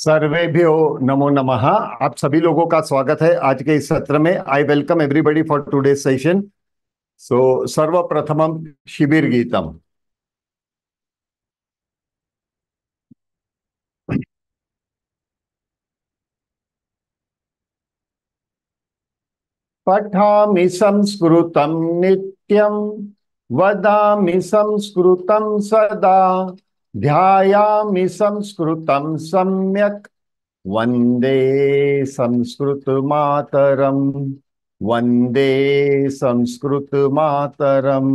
सर्वेभ्यो नमो नमः। आप सभी लोगों का स्वागत है आज के इस सत्र में। I welcome everybody for today session. So सर्वप्रथमम शिबिर गीतम। पठामि संस्कृतं नित्यं, वदामि संस्कृतं सदा, ध्यायामि संस्कृतं सम्यक्, वन्दे संस्कृत मातरम, वन्दे संस्कृत मातरम।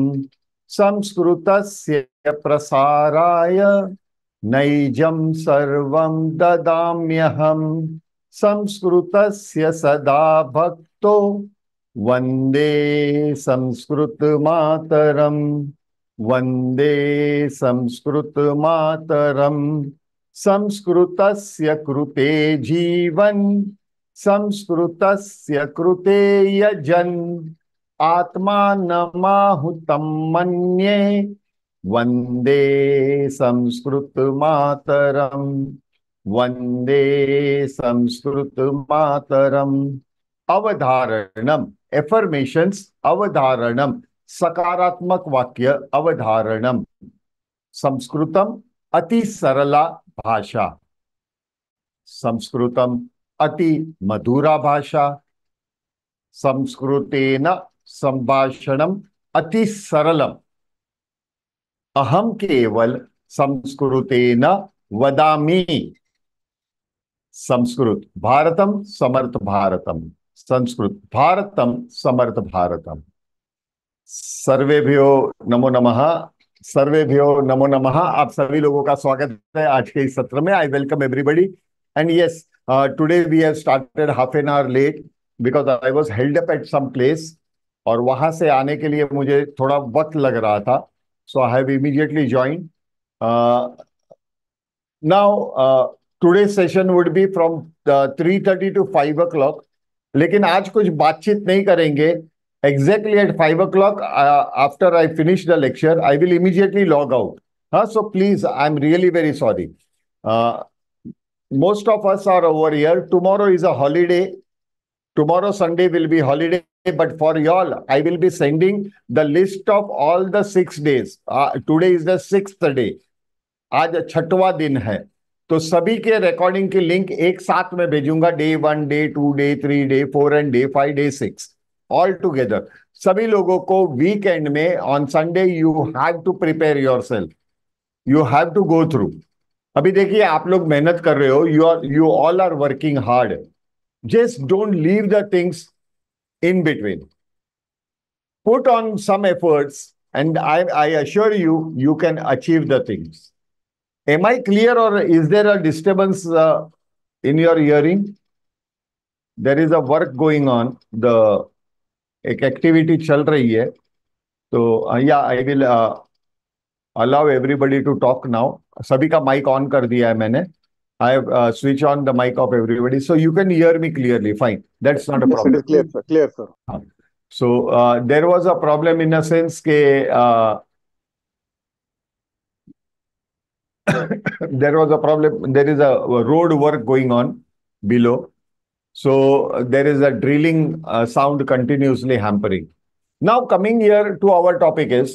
संस्कृतस्य प्रसाराय नैजं सर्वं ददाम्यहं, संस्कृतस्य सदा भक्तो वन्दे संस्कृत मातरम, वन्दे संस्कृत मातरम्। संस्कृतस्य कृते जीवन, संस्कृतस्य कृते यजन, आत्मानमाहुतं मन्ये, वन्दे संस्कृत मातरम्, वन्दे संस्कृत मातरम्। अवधारणम्, एफर्मेशंस। अवधारणम्, सकारात्मक वाक्य। अवधारणम, संस्कृतम अति सरला भाषा, संस्कृतम अति मधुरा भाषा, संस्कृतेन संभाषणम अति सरलम। अहम केवल संस्कृतेन वदामि, संस्कृत भारतम समर्थ भारतम, संस्कृत भारतम समर्थ भारतम। सर्वेभ्यो नमो नमः। सर्वेभ्यो नमो नमः। आप सभी लोगों का स्वागत है आज के इस सत्र में। I welcome everybody. And yes, today we have started half an hour late because I was held up at some place, और वहां से आने के लिए मुझे थोड़ा वक्त लग रहा था, so I have immediately join. Now today session would be from 3:30 to 5 o'clock, लेकिन आज कुछ बातचीत नहीं करेंगे। Exactly at 5 o'clock, after I finish the lecture, I will immediately log out. So please, I'm really very sorry. Most of us are over here. Tomorrow is a holiday. Tomorrow Sunday will be holiday. But for y'all, I will be sending the list of all the 6 days. Today is the 6th day. आज 6वां दिन है, तो सभी के recording की link एक साथ में भेजूंगा। Day 1, Day 2, Day 3, Day 4 and Day 5, Day 6. All together, सभी लोगों को वीकेंड में on Sunday you have to prepare yourself, you have to go through. अभी देखिए, आप लोग मेहनत कर रहे हो, you all are working hard. Just don't leave the things in between, put on some efforts and I assure you, you can achieve the things. Am I clear और is there a disturbance in your hearing? There is a work going on, the एक activity चल रही है, तो या I will allow everybody to talk now. सभी का mic on कर दिया है मैंने। I switch on the mic off everybody, so you can hear me clearly, fine, that's not a problem. Clear sir, clear sir. So there was a problem in a sense के there was a problem, there is a road work going on below, so there is a drilling sound continuously hampering. Now coming here to our topic is,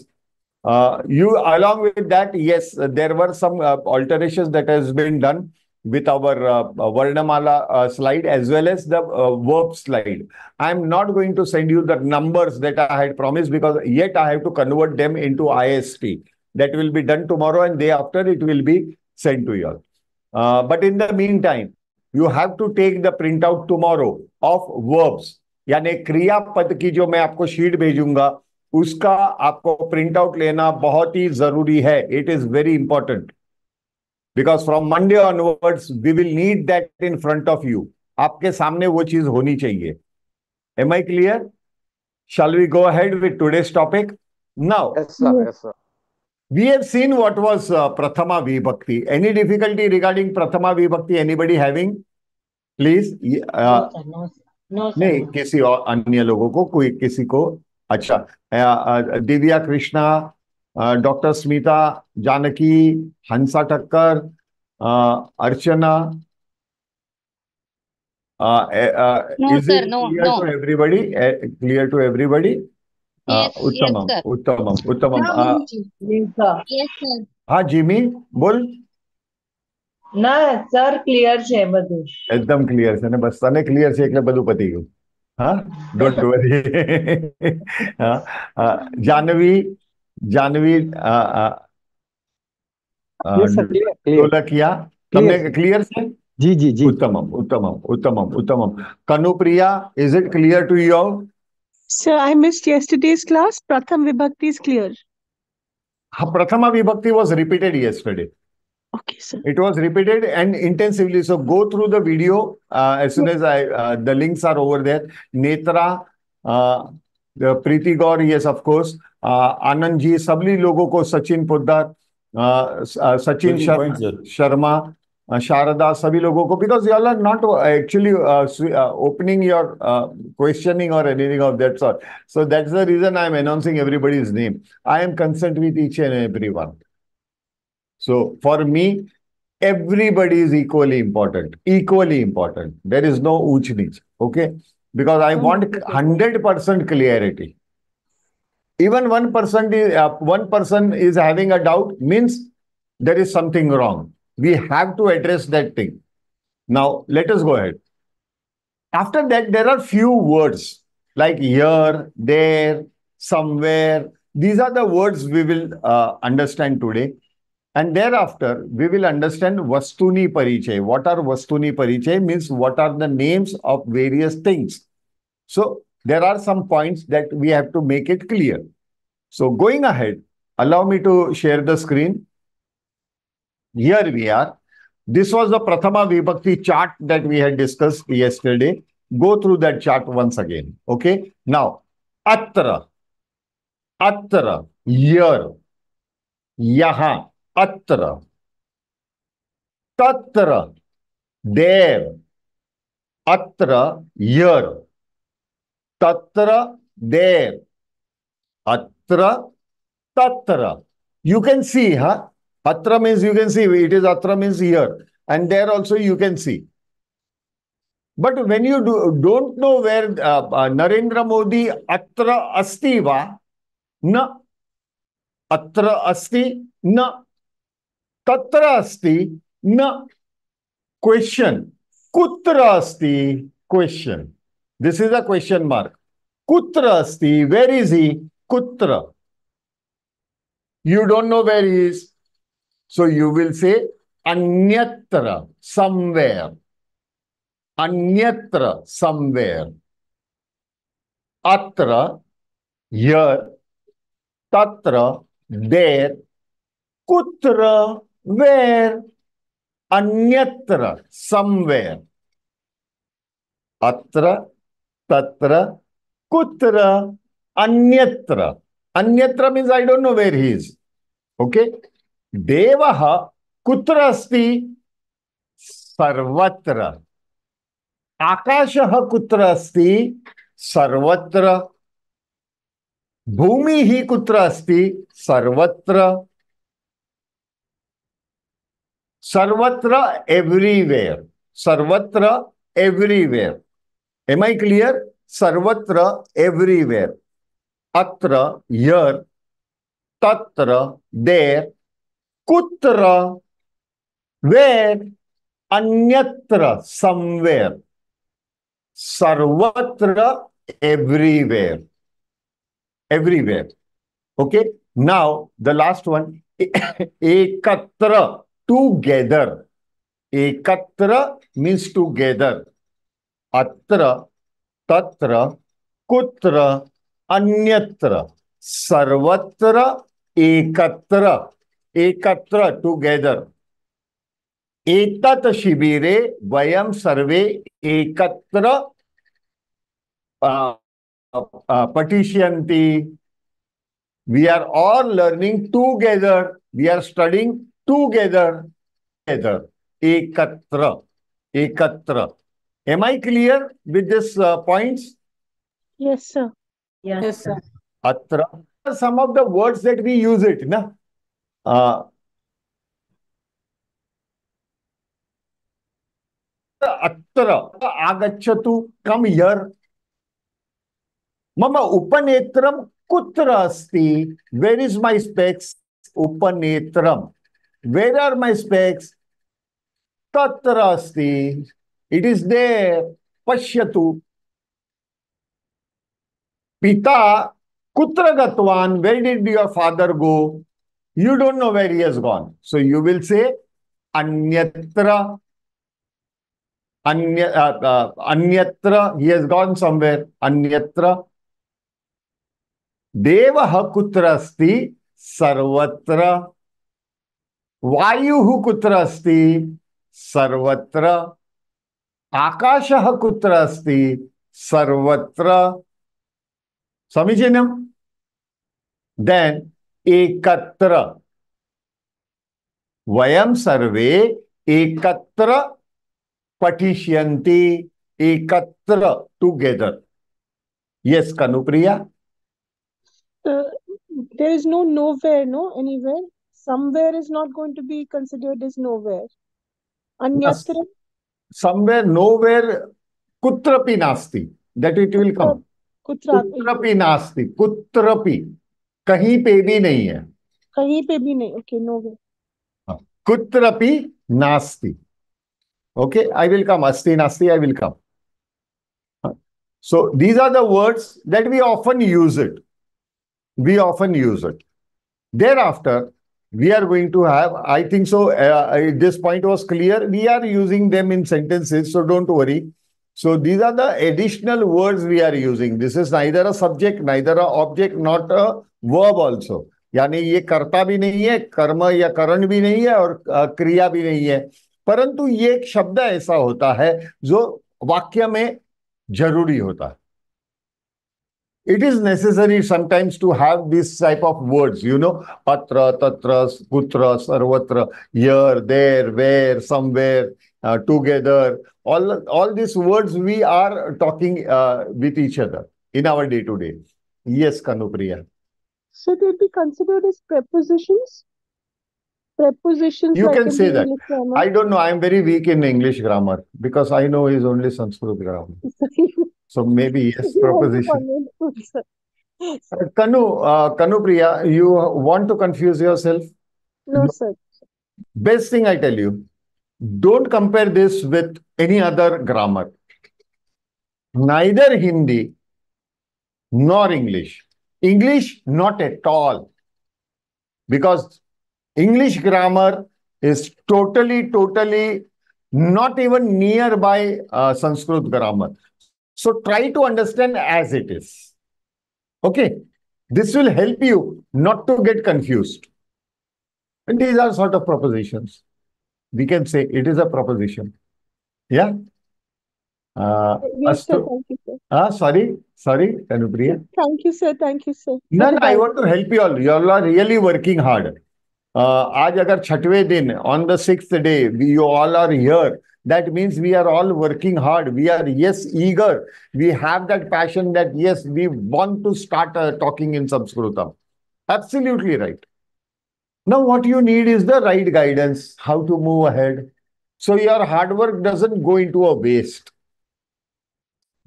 you along with that, yes, there were some alterations that has been done with our Varnamala slide as well as the verb slide. I am not going to send you the numbers that I had promised, because yet I have to convert them into IST. That will be done tomorrow, and day after it will be sent to you all. But in the meantime, you have to take the printout tomorrow of verbs, यानी क्रिया पद की जो मैं आपको sheet भेजूंगा उसका आपको प्रिंटआउट लेना बहुत ही जरूरी है। It is very important, because from Monday onwards we will need that in front of you. आपके सामने वो चीज होनी चाहिए। Am I clear? Shall we go ahead with today's topic now? Yes sir, yes sir. We have seen what was Prathama Vibhakti. Any difficulty regarding Prathama Vibhakti? Anybody having? Please. No, sir. नहीं, किसी और अन्य लोगों को, कोई किसी को? अच्छा, Divya Krishna, doctor Smita, Janaki, Hansa Thakkar, Archana, No, sir, no. To everybody? Clear to everybody? Yes, Uttamam. Yes, sir. Ha, Jimmy, bol. No, sir, clear she badu. Ekdam clear she ne bas tane clear she ekle badu pati gayu. Huh? Don't worry. Janvi. Yes, sir, clear. Tolakia. Tamne clear she? Ji. Uttamam. Kanupriya, is it clear to you all? Sir, I missed yesterday's class. Prathama Vibhakti is clear. Prathama Vibhakti was repeated yesterday. Okay, sir. It was repeated and intensively. So go through the video as soon as the links are over there. Netra, Preeti Gaur, yes, of course. Anand ji, sabli logo ko Sachin Poddar, Sachin Sharma, Sharada, sabhi logo ko, because you all are not actually opening your questioning or anything of that sort. So that's the reason I am announcing everybody's name. I am concerned with each and everyone. So for me, everybody is equally important. Equally important. There is no uch nich. Okay? Because I want 100% clarity. Even one person is having a doubt means there is something wrong. We have to address that thing. Now, let us go ahead. After that, there are few words like here, there, somewhere. These are the words we will understand today. And thereafter, we will understand Vastuni Parichai. What are Vastuni Parichai? Means what are the names of various things. So, there are some points that we have to make it clear. So, going ahead, allow me to share the screen. Here we are. This was the Prathama Vibhakti chart that we had discussed yesterday. Go through that chart once again. Okay. Now, Atra, Yer, Yaha, Atra, Tatra, There, Atra, Yer, Tatra, There, Atra, Tatra. You can see, huh? Atra means you can see, it is Atra means here. And there also you can see. But when you don't know where Narendra Modi Atra Asti va, na Atra Asti, na Tatra Asti, na question. Kutra Asti, question. This is a question mark. Kutra Asti, where is he? Kutra. You don't know where he is. So you will say Anyatra, somewhere. Anyatra, somewhere. Atra, here. Tatra, there. Kutra, where. Anyatra, somewhere. Atra, tatra, kutra, anyatra. Anyatra means I don't know where he is. Okay? Devaha kutra asti sarvatra. Akashaha kutra asti sarvatra. Bhumihi kutra asti sarvatra. Sarvatra everywhere. Sarvatra everywhere. Am I clear? Sarvatra everywhere. Atra here. Tatra there. Kutra, where, anyatra, somewhere, sarvatra, everywhere, everywhere. Okay, now the last one, ekatra, together. Ekatra means together. Atra, tatra, kutra, anyatra, sarvatra, ekatra. Ekatra, together. Etat shibire vayam sarve ekatra patishyanti. We are all learning together. We are studying together. Ekatra. Am I clear with these points? Yes, sir. Yes, sir. Atra. Some of the words that we use it, na? Atra Agachatu, come here. Mama Upanetram Kutra Asti. Where is my specs? Upanetram. Where are my specs? Tatra Asti. It is there. Pashyatu. Pita Kutra Gatwan. Where did your father go? You don't know where he has gone. So you will say Anyatra. Anyatra. He has gone somewhere. Anyatra. Devaha kutra asti sarvatra. Vayuhu kutra asti sarvatra. Akashaha kutra asti sarvatra. Samichinam. Then ekatra. Vayam sarve ekatra patishyanti. Ekatra, together. Yes, Kanupriya. There is no nowhere, no? Anywhere. Somewhere is not going to be considered as nowhere. Anyatra? Somewhere, nowhere, kutrapi nasti. That it will come. Kutrapi nasti. Kutrapi. Kahi pe bhi nahi hai. Kahi pe bhi nahi. Okay, nowhere. Kutrapi nasti. Okay, I will come. Asti nasti, I will come. So, these are the words that we often use it. We often use it. Thereafter, we are going to have, I think so, this point was clear. We are using them in sentences, so don't worry. So these are the additional words we are using. This is neither a subject, neither a object, not a verb also. Yani ye karta bhi nahi hai, karma ya karan bhi nahi hai, aur kriya bhi nahi hai. Parantu ye ek shabd aisa hota hai, jo vakya mein jaruri hota hai. It is necessary sometimes to have this type of words, you know, patra, tatra, putra, sarvatra, here, there, where, somewhere, together. All these words we are talking with each other in our day-to-day. Yes, Kanupriya. So they'll be considered as prepositions? Prepositions. You can say that. I don't know. I am very weak in English grammar because I know is only Sanskrit grammar. So maybe yes, proposition. Kanupriya, you want to confuse yourself? No, sir. Best thing I tell you, don't compare this with any other grammar. Neither Hindi nor English. English, not at all. Because English grammar is totally not even nearby Sanskrit grammar. So try to understand as it is. Okay. This will help you not to get confused. And these are sort of propositions. We can say it is a proposition. Yeah. Yes, sir, thank you, sir. Sorry, Kanupriya. Thank you, sir. Thank you, sir. No, I want to help you all. You all are really working hard. Aaj agar chhatve din, on the 6th day, you all are here. That means we are all working hard. We are, yes, eager. We have that passion that, yes, we want to start talking in Sanskritam. Absolutely right. Now, what you need is the right guidance, how to move ahead. So your hard work doesn't go into a waste.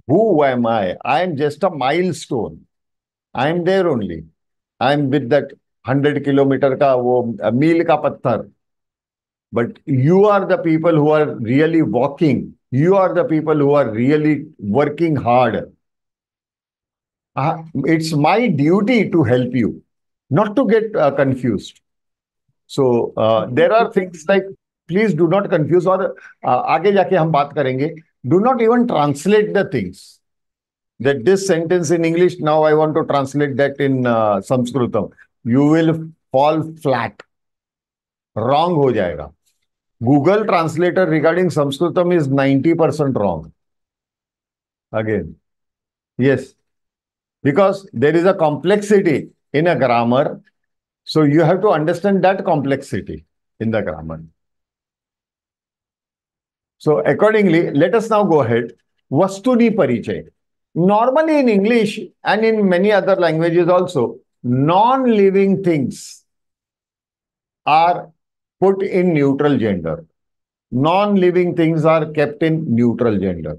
Who am I? I am just a milestone. I am there only. I am with that 100 kilometer ka wo, meal ka patthar. But you are the people who are really walking. You are the people who are really working hard. It's my duty to help you, not to get confused. So there are things like, please do not confuse or aage jaake hum baat karenge. Do not even translate the things. That this sentence in English, now I want to translate that in Sanskritam. You will fall flat. Wrong ho jayega. Google translator regarding Sanskritam is 90% wrong. Again. Yes. Because there is a complexity in a grammar. So you have to understand that complexity in the grammar. So accordingly, let us now go ahead. Vastuni Parichai. Normally in English and in many other languages also, non-living things are put in neutral gender. non-living things are kept in neutral gender.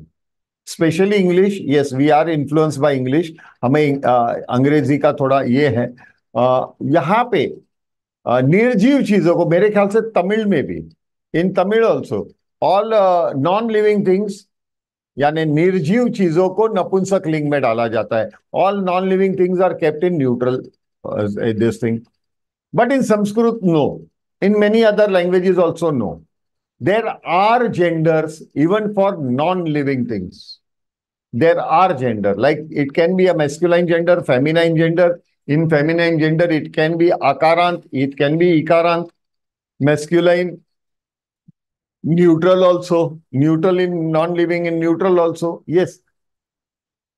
Especially English, yes, we are influenced by English. हमें अंग्रेजी का थोड़ा ये है. यहाँ पे निर्जीव चीजों को मेरे ख्याल से तमिल में भी, in Tamil also, all non-living things यानी निर्जीव चीजों को नपुंसक लिंग में डाला जाता है. All non-living things are kept in neutral this thing. But in Sanskrit, no. In many other languages also, no. There are genders even for non-living things. There are gender. Like it can be a masculine gender, feminine gender. In feminine gender, it can be akarant, it can be ikarant. Masculine, neutral also. Neutral in non-living, in neutral also. Yes.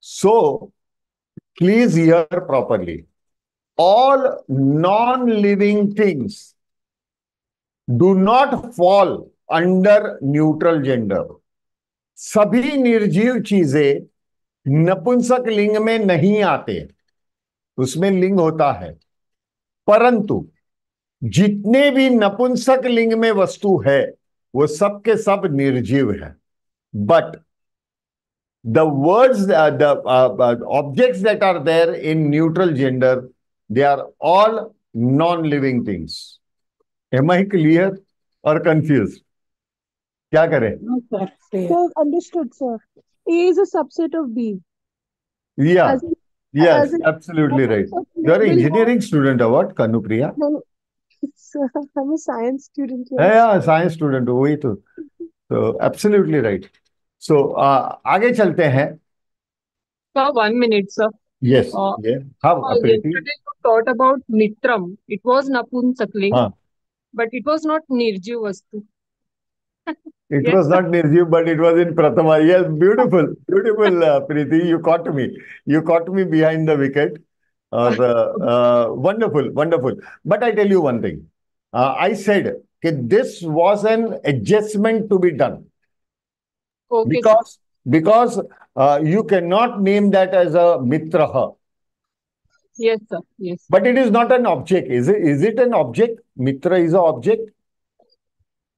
So, please hear properly. All non-living things do not fall under neutral gender. सभी निर्जीव चीजें नपुंसक लिंग में नहीं आते, उसमें लिंग होता है. परंतु जितने भी नपुंसक लिंग में वस्तु है वो सब के सब निर्जीव है. But the words, the objects that are there in neutral gender, they are all non-living things. Am I clear or confused? Kya kare? No, sir. Sir, understood, sir. A is a subset of B. Yeah. Yes, absolutely right. You are an engineering student or what, Kanupriya? No, sir, I'm a science student. Yeah, science student. So, absolutely right. So, aage chalte hain. Sir, 1 minute, sir. Yes. Yeah. Yesterday you taught about nitram. It was napunsakling, but it was not nirjiv vastu. It was not nirjiv, but it was in Prathama. Yes, beautiful, beautiful, Preeti. You caught me. You caught me behind the wicket. Wonderful, wonderful. But I tell you one thing. I said that this was an adjustment to be done. Okay. Because you cannot name that as a mitraha. Yes, sir. Yes. But it is not an object. Is it an object? Mitra is an object.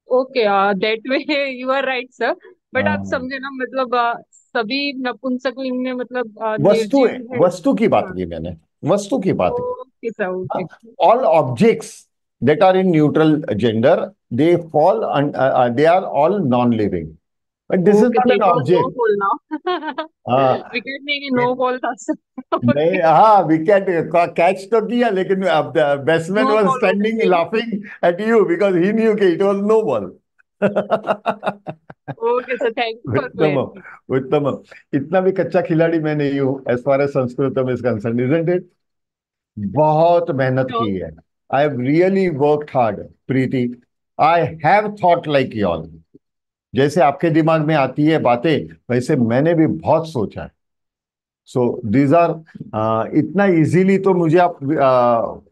Okay, that way you are right, sir. But आप समझे ना, मतलब सभी नपुंसक लिंग में मतलब वस्तु की बात की मैंने, वस्तु की बात. Okay, sir. Okay. All objects that are in neutral gender, they fall and they are all non-living. But this is not an object. No ball now. Wicket नहीं, no ball था sir. नहीं, हाँ, wicket catch तो किया, लेकिन the batsman was standing laughing at you because he knew that it was no ball. Okay, sir, thank you for that. उत्तम, इतना भी कच्चा खिलाड़ी मैं नहीं हूँ as far as Sanskritam is concerned, isn't it? बहुत मेहनत की है. I have really worked hard, Preeti. I have thought like y'all. जैसे आपके दिमाग में आती है बातें, वैसे मैंने भी बहुत सोचा है. So these are, इतना easily तो मुझे आप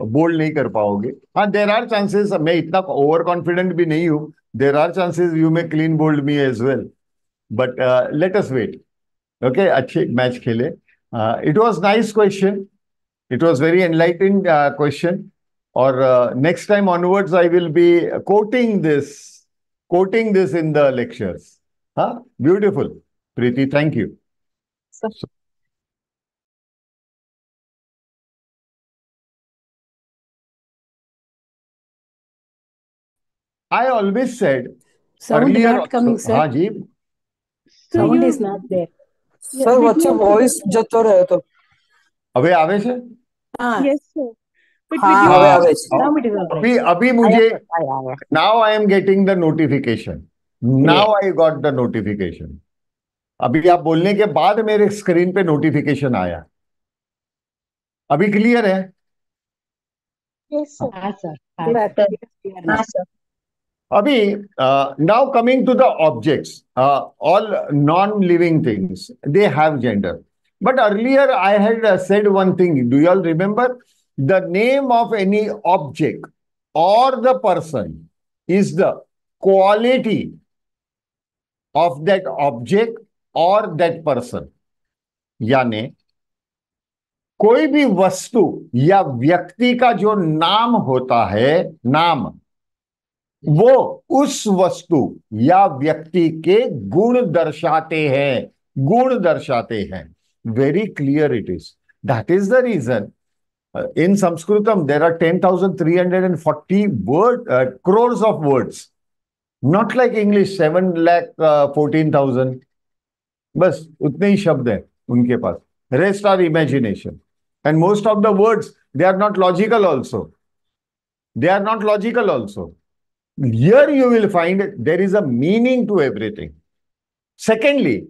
बोल नहीं कर पाओगे. हाँ, there are chances, मैं इतना over confident भी नहीं हूँ. There are chances you may clean bold me as well. But let us wait. Okay, अच्छे मैच खेले. It was nice question. It was very enlightened question. Or next time onwards I will be quoting this in the lectures. Huh? Beautiful. Preeti, thank you. Sir. I always said... Sound is not coming, sir. Haan, ji. Sound is not there. Sir, yeah, what's your voice? Abhi aave se? Yes, sir. Now I am getting the notification. Now I got the notification. अभी आप बोलने के बाद मेरे screen पे notification आया. अभी clear है? Yes, sir. हाँ सर. अभी now coming to the objects, all non-living things, they have gender. But earlier I had said one thing. Do you all remember? The name of any object or the person is the quality of that object or that person. यानी कोई भी वस्तु या व्यक्ति का जो नाम होता है, नाम वो उस वस्तु या व्यक्ति के गुण दर्शाते हैं, गुण दर्शाते हैं. Very clear it is. That is the reason in Sanskritam there are 10,340 crores of words. Not like English 7,14,000. बस उतने ही शब्द हैं उनके पास. Rest are imagination. And most of the words, they are not logical also. They are not logical also. Here you will find there is a meaning to everything. Secondly,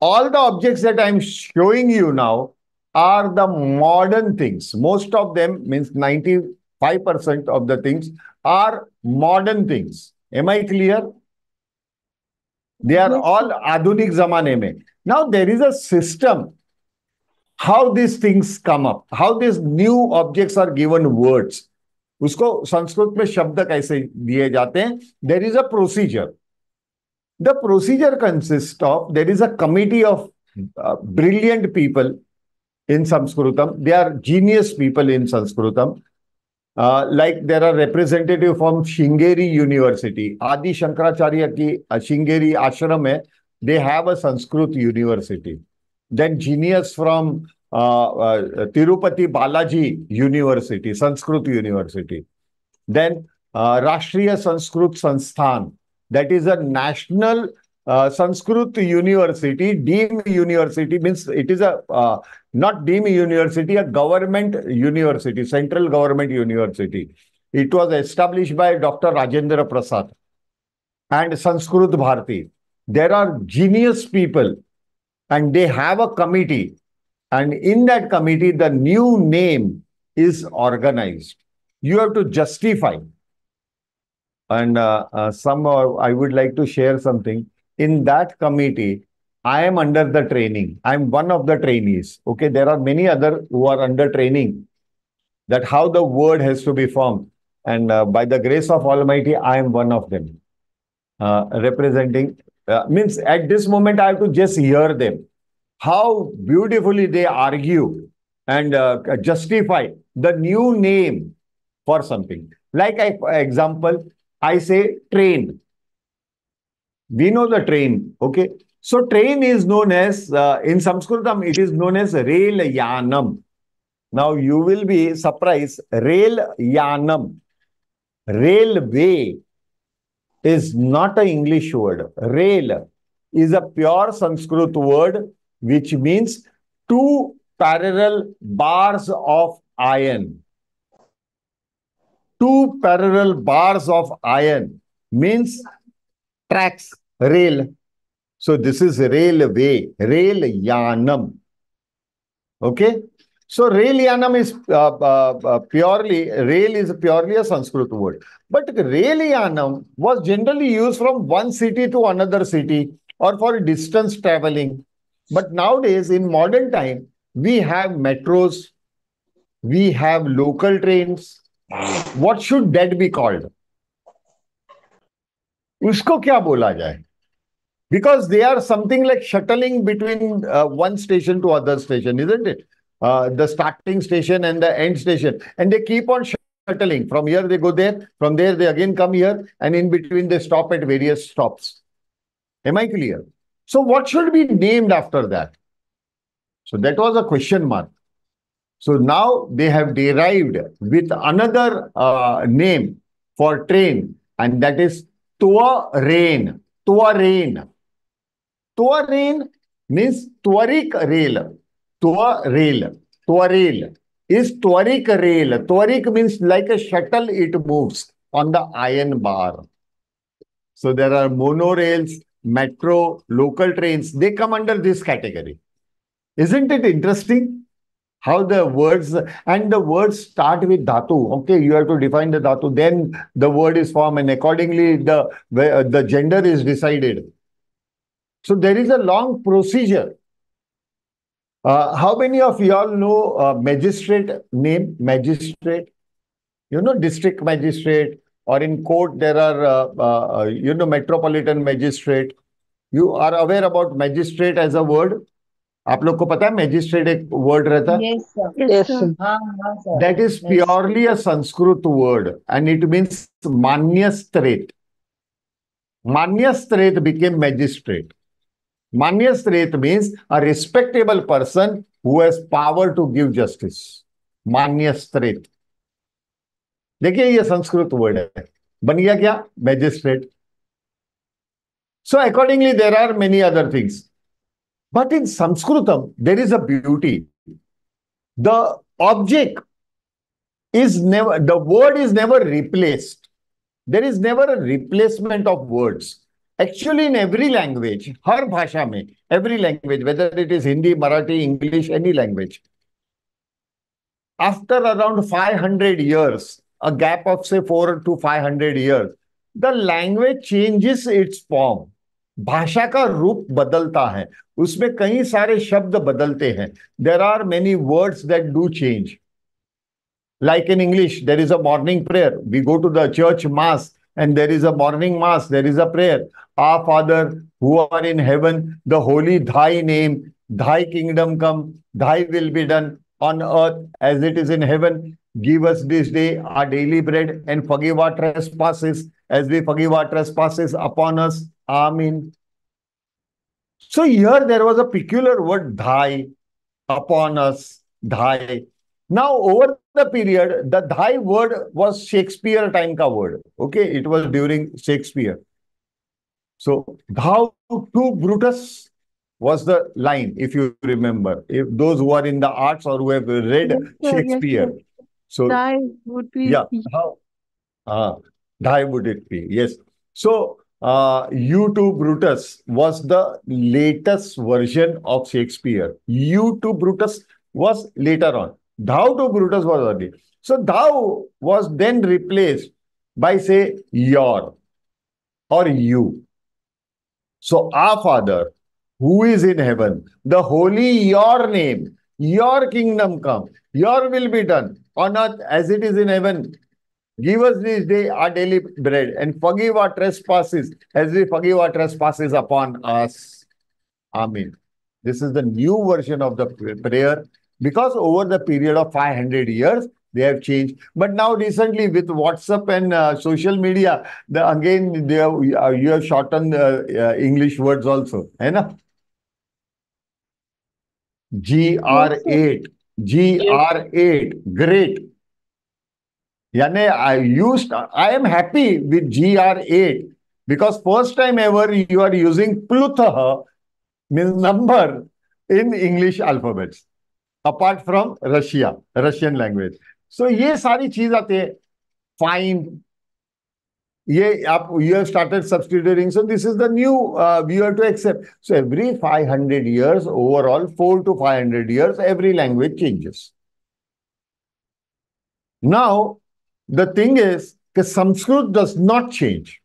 all the objects that I am showing you now are the modern things. Most of them, means 95% of the things, are modern things. Am I clear? They are all Adunik Zamane mein. Now there is a system how these things come up, how these new objects are given words. उसको संस्कृत में शब्द कैसे दिए जाते हैं? There is a procedure. The procedure consists of, there is a committee of brilliant people in Sanskritam. They are genius people in Sanskritam. Like there are representatives from Shringeri University. Adi Shankaracharya ki Shringeri ashram hai, they have a Sanskrit university. Then genius from Tirupati Balaji University, Sanskrit University. Then Rashtriya Sanskrit Sansthan, that is a national Sanskrit university, deemed university, means it is a, not deemed university, a government university, central government university. It was established by Dr. Rajendra Prasad and Sanskrit Bharti. There are genius people and they have a committee. And in that committee, the new name is organized. You have to justify. And somehow I would like to share something. In that committee, I am under the training. I am one of the trainees. Okay, there are many others who are under training. That how the word has to be formed. And by the grace of Almighty, I am one of them. Representing, means at this moment, I have to just hear them. How beautifully they argue and justify the new name for something. Like I, for example, I say train. We know the train, okay? So train is known as, in Sanskritam, it is known as Rail Yanam. Now you will be surprised. Rail Yanam, railway is not an English word. Rail is a pure Sanskrit word, which means two parallel bars of iron. Two parallel bars of iron means tracks, rail. So this is railway, Rail Yanam. Okay? So Rail Yanam is purely, rail is purely a Sanskrit word. But Rail Yanam was generally used from one city to another city or for distance traveling. But nowadays, in modern time, we have metros, we have local trains. What should that be called? Usko kya bola jaye? Because they are something like shuttling between one station to other station, isn't it? The starting station and the end station. And they keep on shuttling. From here they go there, from there they again come here, and in between they stop at various stops. Am I clear? So what should be named after that? So that was a question mark. So now they have derived with another name for train, and that is Tuarain. Tuarain. Tuarain means Tuarik Rail. Tuarail. Tuarail is Tuarik Rail. Tuarik means like a shuttle, it moves on the iron bar. So there are monorails, metro, local trains, they come under this category. Isn't it interesting how the words, and the words start with dhatu. Okay, you have to define the dhatu, then the word is formed, and accordingly the gender is decided. So there is a long procedure. How many of you all know magistrate name? Magistrate, you know, district magistrate. Or in court, there are, you know, metropolitan magistrate. You are aware about magistrate as a word? आप लोग को पता है magistrate एक word रहता है, that is purely a Sanskrit word and it means मान्य स्त्रेत. Manya Stret became magistrate. Manya Stret means a respectable person who has power to give justice. Manya Stret. देखिए ये संस्कृत वर्ड है, बन गया क्या? Magistrate. So accordingly there are many other things. But in Sanskritam there is a beauty. The object is never, the word is never replaced. There is never a replacement of words. Actually, in every language, har bhasha mein, every language, whether it is Hindi, Marathi, English, any language, after around 500 years, a gap of say 400 to 500 years, the language changes its form. Bhasha ka roop badalta hai. Usme kahi sare shabd badalte hain. There are many words that do change. Like in English, there is a morning prayer. We go to the church mass and there is a morning mass. There is a prayer. Our Father who are in heaven, the holy thy name, thy kingdom come, thy will be done on earth as it is in heaven. Give us this day our daily bread and forgive our trespasses as we forgive our trespasses upon us. Amen. So here there was a peculiar word thy, upon us, thy. Now, over the period, the thy word was Shakespeare time ka word. Okay, it was during Shakespeare. So, thou to Brutus was the line, if you remember. If those who are in the arts or who have read Shakespeare. Yes, so, thy would be. Yeah, thy would it be, yes. So, you to Brutus was the latest version of Shakespeare. You to Brutus was later on. Thou to Brutus was early. So thou was then replaced by say your or you. So our Father who is in heaven, the holy your name, your kingdom come, your will be done on earth as it is in heaven. Give us this day our daily bread and forgive our trespasses as we forgive our trespasses upon us. Amen. This is the new version of the prayer. Because over the period of 500 years, they have changed. But now recently with WhatsApp and social media, you have shortened English words also. Hai na? GR8. GR8. Great. Yane, I am happy with GR8. Because first time ever you are using plutha, means number, in English alphabets. Apart from Russia, Russian language. So, ये सारी चीज आते हैं. Fine. ये आप, you have started substituting. So, this is the new, you have to accept. So, every 500 years, overall, 4 to 500 years, every language changes. Now, the thing is, that Sanskrit does not change.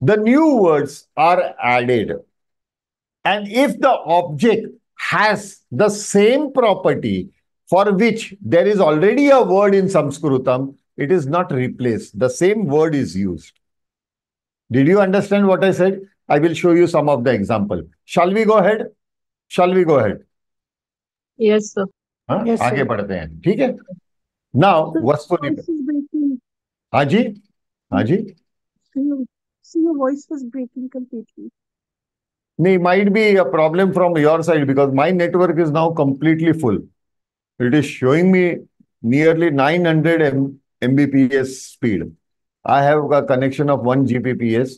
The new words are added. And if the object has the same property for which there is already a word in Sanskritam, it is not replaced. The same word is used. Did you understand what I said? I will show you some of the example. Shall we go ahead? Shall we go ahead? Yes, sir. Huh? Yes, sir. Okay. Now, Vastuni. Haji? Haji? So your voice was breaking completely. It might be a problem from your side because my network is now completely full. It is showing me nearly 900 Mbps speed. I have a connection of 1 Gbps.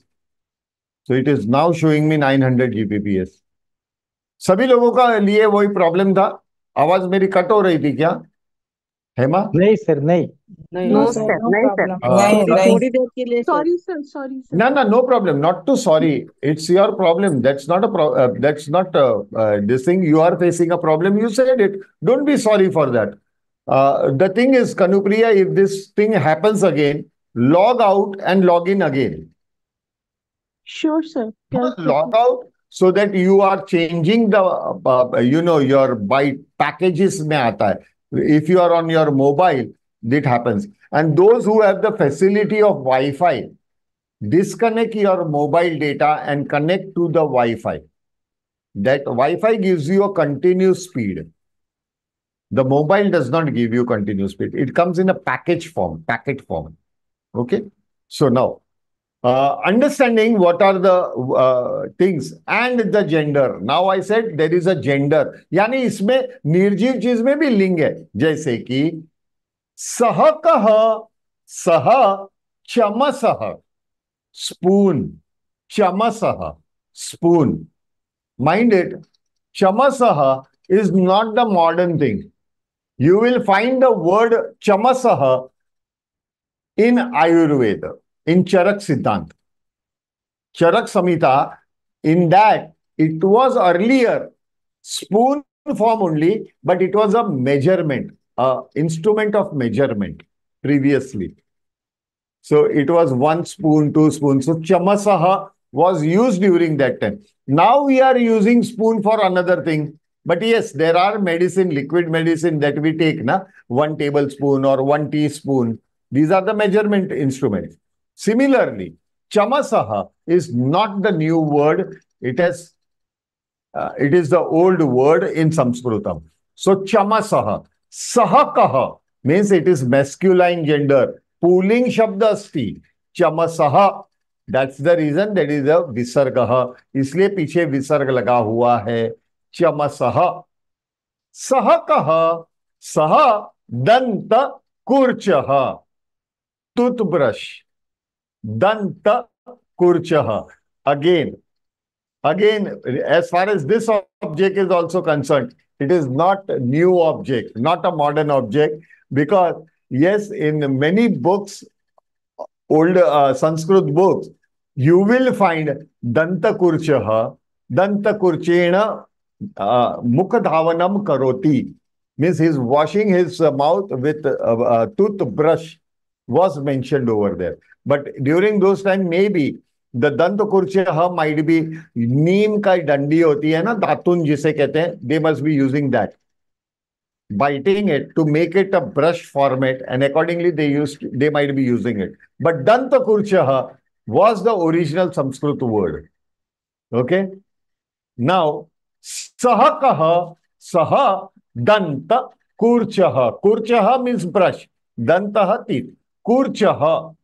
So it is now showing me 900 Gbps. Sabhi logon ka liye wohi problem tha? Awaaz meri cut ho rahi thi kya? Hema? No, sir, no. No, sir, no problem. Sorry, sir, sorry, sir. No, no, no problem. Not too sorry. It's your problem. That's not a problem. That's not this thing. You are facing a problem. You said it. Don't be sorry for that. The thing is, Kanupriya, if this thing happens again, log out and log in again. Sure, sir. Log out so that you are changing the, you know, your by packages mein aata hai. If you are on your mobile, it happens. And those who have the facility of Wi-Fi, disconnect your mobile data and connect to the Wi-Fi. that Wi-Fi gives you a continuous speed. The mobile does not give you continuous speed. It comes in a package form, packet form. Okay. So now, understanding what are the things and the gender. Now I said there is a gender. Yani isme nirjeev cheez mein bhi ling hai. Jaise ki saha kaha saha chamasaha spoon. Chamasaha spoon. Mind it. Chamasaha is not the modern thing. You will find the word chamasaha in Ayurveda. In Charak Siddhant, Charak Samhita, in that it was earlier spoon form only, but it was a measurement, instrument of measurement previously. So it was 1 spoon, 2 spoons. So chamasaha was used during that time. Now we are using spoon for another thing. But yes, there are medicine, liquid medicine that we take, na? 1 tablespoon or 1 teaspoon. These are the measurement instruments. Similarly, chamasaha is not the new word. It is the old word in Sanskritam. So chamasaha, sahakaha means it is masculine gender. Pooling shabdasti, chamasaha. That's the reason that is a visargaha. Isliye piche visarg laga hua hai. Chamasaha, sahakaha, saha danta kurchaha, toothbrush. Danta kurchaha. Again, as far as this object is also concerned, it is not a new object, not a modern object, because yes, in many books, old Sanskrit books, you will find danta kurchaha, danta kurchena mukadhavanam karoti, means he is washing his mouth with toothbrush, was mentioned over there. But during those time, maybe the Dantakurchaha might be neem ka dandi hoti hai na, datun jise kehte hai, they must be using that, biting it to make it a brush format, and accordingly they might be using it. But Dantakurchaha was the original Sanskrit word. Okay. Now saha kaha saha danta kurchaha. Kurchaha means brush. Dantaha teeth. Kurchaha.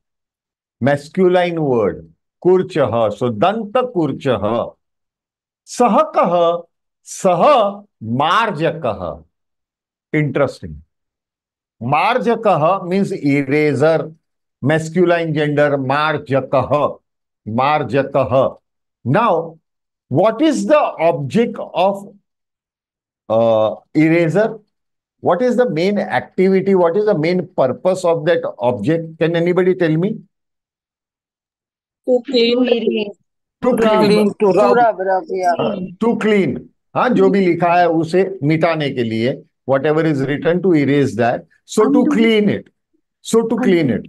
Masculine word. Kurchaha. So, danta kurchaha. Saha kaha. Saha marjakaha. Interesting. Marjakaha means eraser. Masculine gender. Marjakaha. Marjakaha. Now, what is the object of eraser? What is the main activity? What is the main purpose of that object? Can anybody tell me? To clean. To clean. To rub. To clean. Haan, jo bhi likha hai, use mitane ke liye. Whatever is written, to erase that. So to clean it. So to clean it.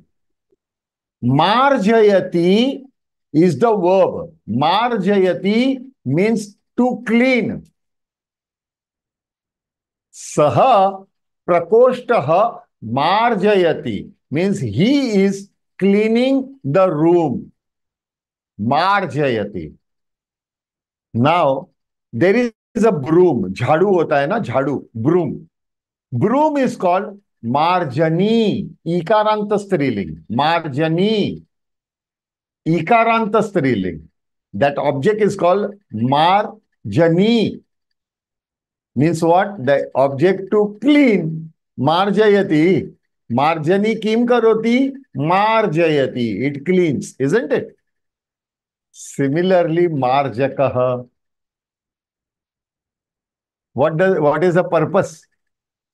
Marjayati is the verb. Marjayati means to clean. Saha prakoshtaha marjayati means he is cleaning the room. Marjayati. Now, there is a broom. Jhadu hota hai na, jhadu. Broom. Broom is called marjani. Ikaranta striling. Marjani. Ikaranta striling. That object is called marjani. Means what? The object to clean. Marjayati. Marjani kim karoti? Marjayati. It cleans. Isn't it? Similarly, marjakaha. What is the purpose?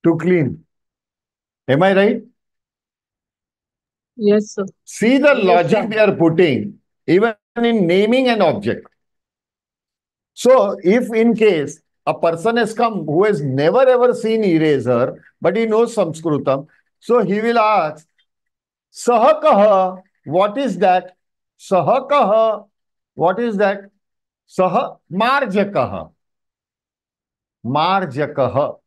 To clean. Am I right? Yes, sir. See the logic they are putting even in naming an object. So, if in case a person has come who has never ever seen eraser, but he knows Sanskritam. So he will ask, saha kaha, what is that? Saha kaha, what is that? Saha marjakaha. Marjakaha.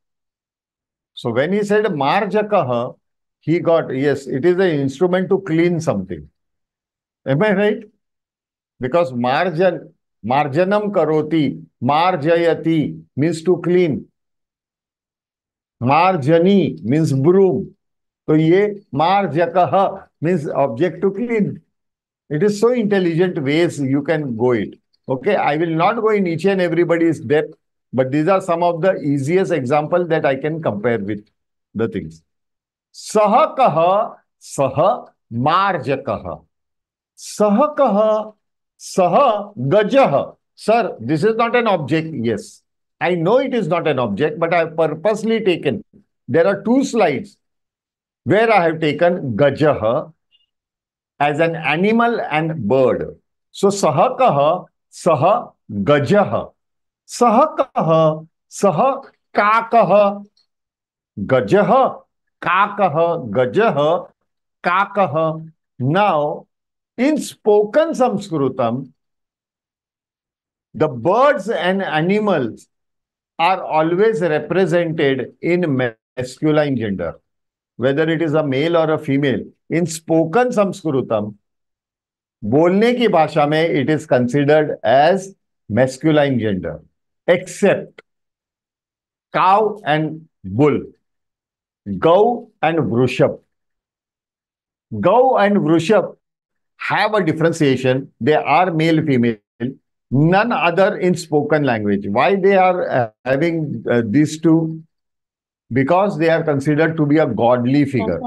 So when he said marjakaha, he got, yes, it is an instrument to clean something. Am I right? Because marjan Marjanam karoti. Marjayati means to clean. Marjani means broom. So ye marjakaha means object to clean. It is so intelligent ways you can go it. Okay, I will not go in each and everybody's depth, but these are some of the easiest examples that I can compare with the things. Saha kaha, saha marjakaha. Saha kaha, saha gajaha. Sir, this is not an object. Yes, I know it is not an object, but I have purposely taken. There are two slides where I have taken gajaha as an animal and bird. So, saha kaha, saha gajaha. Saha kaha, saha kakaha. Gajaha, kakaha, gajaha, kakaha. Now, in spoken Sanskritam, the birds and animals are always represented in masculine gender, whether it is a male or a female. In spoken Sanskritam, bolne ki bhasha mein, it is considered as masculine gender, except cow and bull, gau and vrushabh. Gau and vrushabh have a differentiation. They are male, female. None other in spoken language. Why they are having these two? Because they are considered to be a godly figure.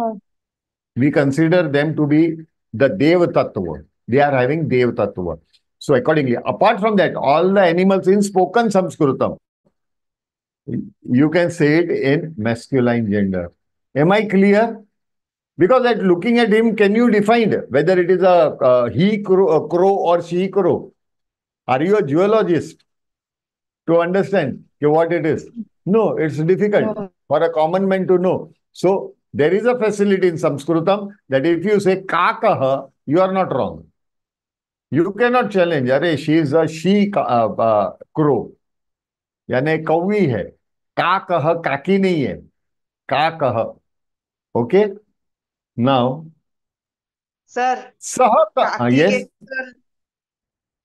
We consider them to be the Deva Tattva. They are having Deva Tattva. So accordingly, apart from that, all the animals in spoken Sanskritam, you can say it in masculine gender. Am I clear? Because at looking at him, can you define whether it is a he crow, a crow or she crow? Are you a zoologist to understand what it is? No, it's difficult for a common man to know. So, there is a facility in Sanskritam that if you say kakaha, you are not wrong. You cannot challenge, "Arey, she is a she crow." Yane kawi hai. Kakaha, kaki nahi hai. Kakaha. Okay? Now, sir, sahaka. Yes.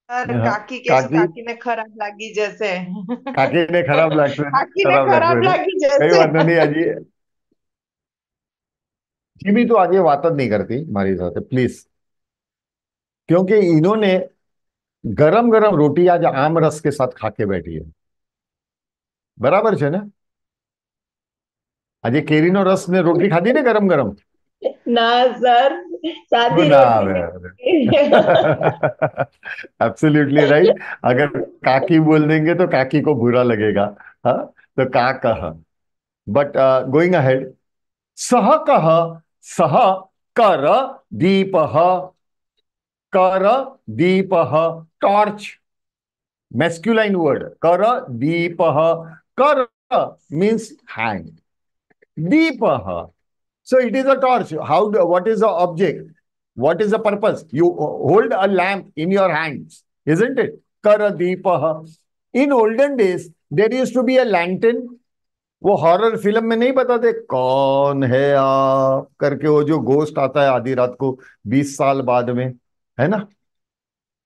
Kaki ke kaki ne kharab lagi jaise. Kaki ne kharab lagi. Kaki ne kharab lagi jaise. Kahi baat nahi aji. Jimmy to aage baat nahi karti mari sath please. क्योंकि इन्होंने गरम-गरम रोटी आज आम रस के साथ खा के बैठी है। बराबर है ना? आज ये केरीनो रस ने रोटी खा दी ना गरम-गरम? ना सर, सादी रोटी। Absolutely right. अगर काकी बोल देंगे तो काकी को बुरा लगेगा, हाँ? तो काका हाँ। But going ahead, सह कह, सह कर दीप हा. Kara deepaha, torch, masculine word. Kara deepaha. Kara means hand. Deepaha. So it is a torch. How? What is the object? What is the purpose? You hold a lamp in your hands, isn't it? Kara deepaha. In olden days, there used to be a lantern. वो horror film में नहीं बताते कौन है आप करके वो जो ghost आता है आधी रात को 20 साल बाद में है ना?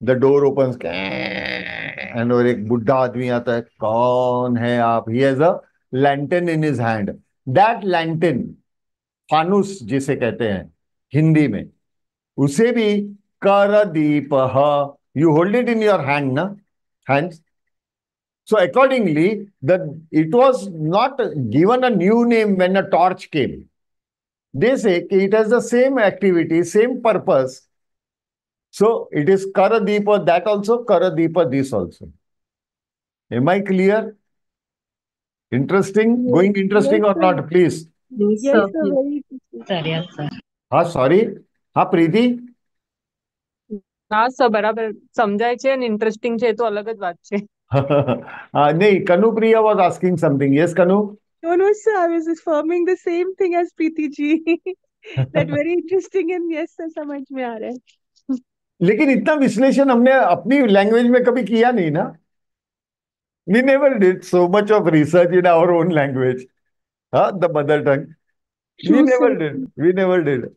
The door opens and और एक बुड्ढा आदमी आता है कौन है आप? He has a lantern in his hand. That lantern, फानुस जिसे कहते हैं हिंदी में, उसे भी करदीपह. You hold it in your hand ना? Hands. So accordingly, it was not given a new name when a torch came. They say it has the same activity, same purpose. So it is Karadipa, that also, Karadipa, this also. Am I clear? Interesting? Yes. Going interesting yes, or not, please? Yes, sir. Very interesting. Yes, sir. Ah, sorry? Ah, Preeti? Ah, sir, barabar. Samjhai che and interesting che to alag baat che. Nahi, Kanu Priya was asking something. Yes, Kanu? No, no, sir. I was affirming the same thing as Preeti ji. That very interesting and yes, sir, samajh mein aa raha hai. लेकिन इतना विश्लेषण हमने अपनी language में कभी किया नहीं ना. We never did so much of research in our own language, the mother tongue. We never did. We never did.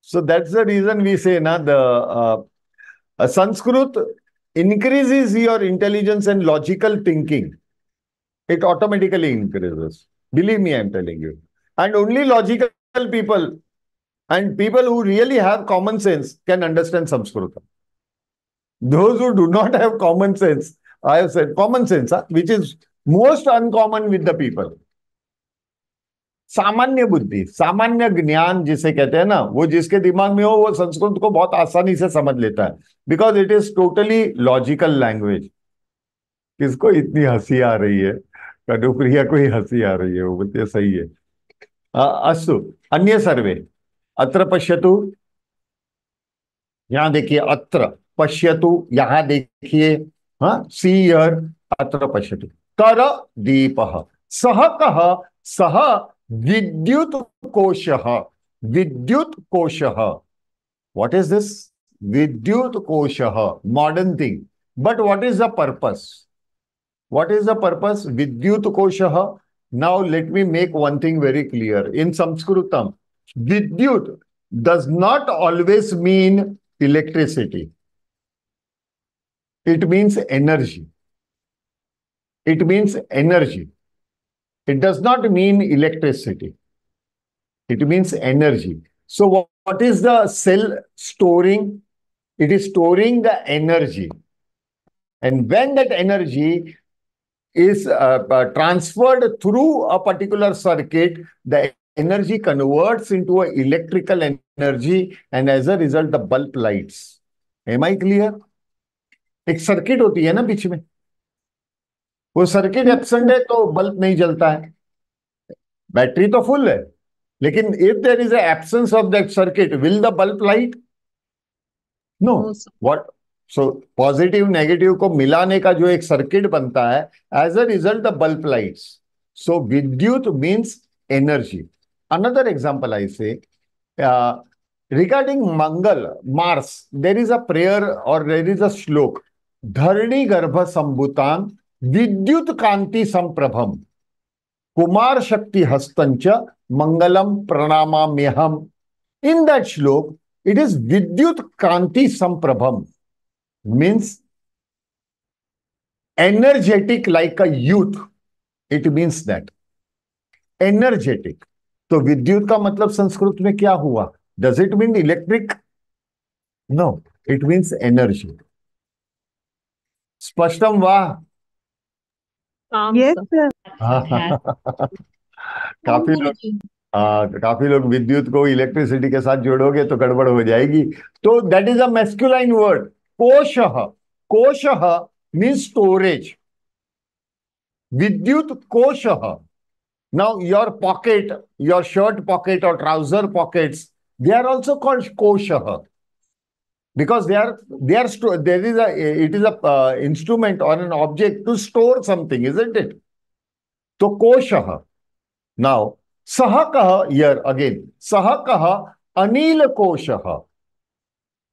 So that's the reason we say na the Sanskrit increases your intelligence and logical thinking, it automatically increases. Believe me, I am telling you. And only logical people and people who really have common sense can understand Sanskrit. Those who do not have common sense, I have said common sense, which is most uncommon with the people. सामान्य बुद्धि, सामान्य ज्ञान जिसे कहते हैं ना, वो जिसके दिमाग में हो वो संस्कृत को बहुत आसानी से समझ लेता है, because it is totally logical language. किसको इतनी हंसी आ रही है? कनुप्रिया को ही हंसी आ रही है, वो बोलते सही है. अस्तु, अन्य सर्वे, अत्र पश्यतु, यहाँ देखिए, अत्र पश्यतु, यहाँ देखिए, हाँ, see here, अत्र पश्यतु, तर दीपः, सह कह, सह विद्युत कोशः, what is this? विद्युत कोशः, modern thing. But what is the purpose? What is the purpose? विद्युत कोशः. Now let me make one thing very clear. In Sanskritam, विद्युत does not always mean electricity. It means energy. It means energy. It does not mean electricity. It means energy. So what is the cell storing? It is storing the energy. And when that energy is transferred through a particular circuit, the energy converts into an electrical energy, and as a result, the bulb lights. Am I clear? एक circuit होती है ना बीच में. वो circuit absent है तो bulb नहीं जलता है. बैटरी तो फुल है, लेकिन if there is a absence of that circuit, will the bulb light? No. What so positive negative को मिलाने का जो एक सर्किट बनता है, as a result the bulb lights. So विद्युत means energy. Another example I say regarding Mangal, Mars, there is a prayer और there is a shloka, धरणी गर्भ संभूतां विद्युत कांति संप्रभम कुमार शक्ति हस्तंच मंगलम प्रणामाम्यहम. In that श्लोक, it is विद्युत कांति संप्रभम means energetic like a youth. It means that energetic. तो विद्युत का मतलब संस्कृत में क्या हुआ? Does it mean electric? No, it means energy. स्पष्टम वा? Yes, sir. काफी लोग विद्युत को इलेक्ट्रिसिटी के साथ जोड़ोगे तो गड़बड़ हो जाएगी. तो that is a masculine word. कोशः, कोशः मींस स्टोरेज. विद्युत कोशः. Now your pocket, your shirt pocket और trouser pockets, they are also called कोशः, because it is a instrument or an object to store something, isn't it? So koshah. Now sahakah, here again, sahakah anil koshah.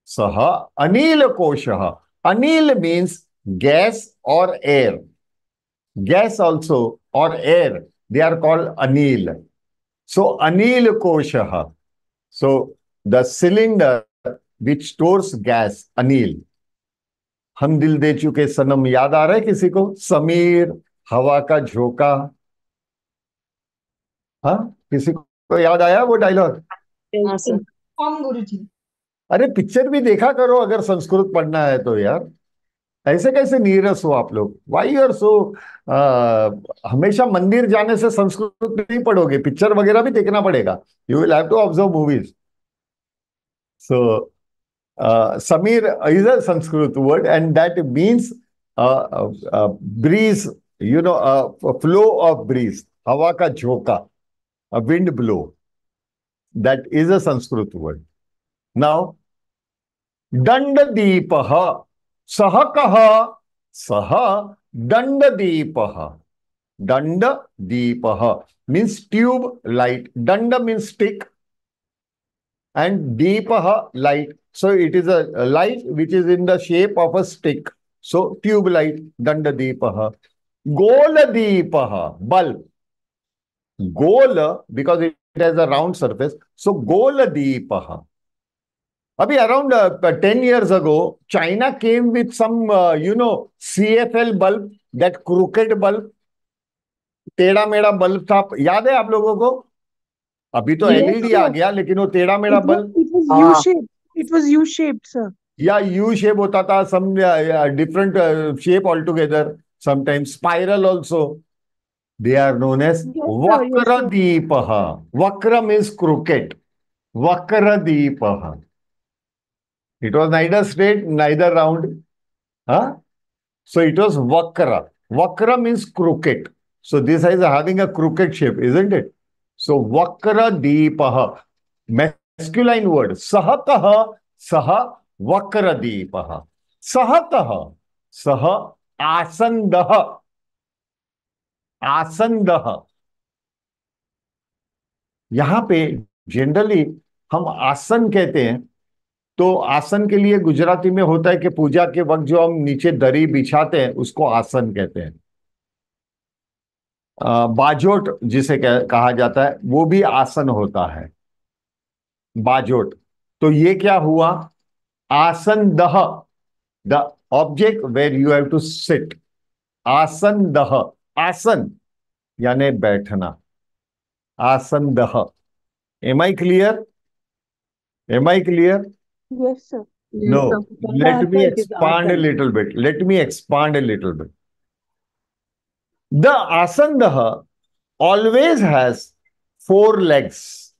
Saha anil koshah. Anil means gas or air. Gas also or air, they are called anil. So anil koshah. So the cylinder which stores gas, anil. हम दिल दे चुके सनम, याद आ रहा है किसी को? समीर, हवा का झोंका. हाँ, किसी को याद आया वो डायलॉग? कौन गुरुजी? अरे पिक्चर भी देखा करो अगर संस्कृत पढ़ना है तो यार. ऐसे कैसे नीरस हो आप लोग? Why are so? हमेशा मंदिर जाने से संस्कृत नहीं पढ़ोगे, पिक्चर वगैरह भी देखना पड़ेगा. You will have to observe movies. So Samir is a Sanskrit word, and that means breeze, you know, a flow of breeze, hawa ka jhoka, a wind blow. That is a Sanskrit word. Now, dandadeepaha, sahakaha, saha dandadeepaha. Dandadeepaha means tube light. Danda means stick, and deepaha light. So it is a light which is in the shape of a stick. So tube light, dandadeepaha. Goladeepaha, bulb. Gola, because it has a round surface. So goladeepaha. Abhi, around 10 years ago, China came with some, CFL bulb, that crooked bulb, टेढ़ा मेढ़ा bulb था, याद है आप लोगों को? अभी तो LED आ गया, लेकिन वो टेढ़ा मेढ़ा bulb. It was U-shaped, sir. Yeah, U-shape होता था, some different shape altogether, sometimes spiral also. They are known as Vakradipaha. Vakram is crooked. Vakradipaha. It was neither straight, neither round. Huh? So it was Vakra. Vakra means crooked. So this is having a crooked shape, isn't it? So Vakradipaha. Masculine word. Sahataha. Saha Vakradipaha. Sahataha. Saha Asandaha. Asandaha. यहाँ पे generally हम आसन कहते हैं तो आसन के लिए गुजराती में होता है कि पूजा के वक्त जो हम नीचे दरी बिछाते हैं उसको आसन कहते हैं बाजोट जिसे कहा जाता है वो भी आसन होता है बाजोट तो ये क्या हुआ आसनदह the object where you have to sit आसनदह आसन यानी बैठना आसनदह Am I clear? Am I clear? Yes, sir. No. Yes, sir. Let me expand a little bit. Let me expand a little bit. The asandaha always has four legs.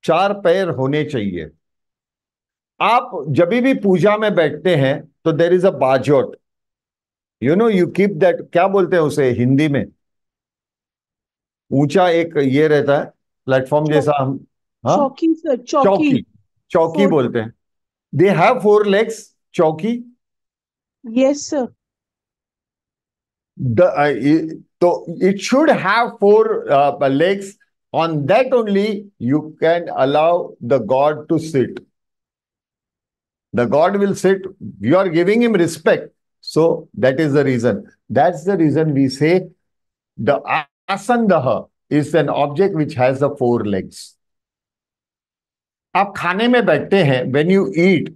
Char pair hone chahiye. Aap jabhi bhi puja mein baithte hain, so there is a bajot. You know, you keep that. Kya bolte hain usse Hindi mein? Uncha ek ye rehta hai. Platform जैसा हम चौकी sir चौकी चौकी बोलते हैं they have four legs चौकी yes sir तो it should have four legs on that only you can allow the god to sit the god will sit you are giving him respect so that is the reason that's the reason we say the asandaha is an object which has the four legs. आप खाने में बैठते हैं, when you eat,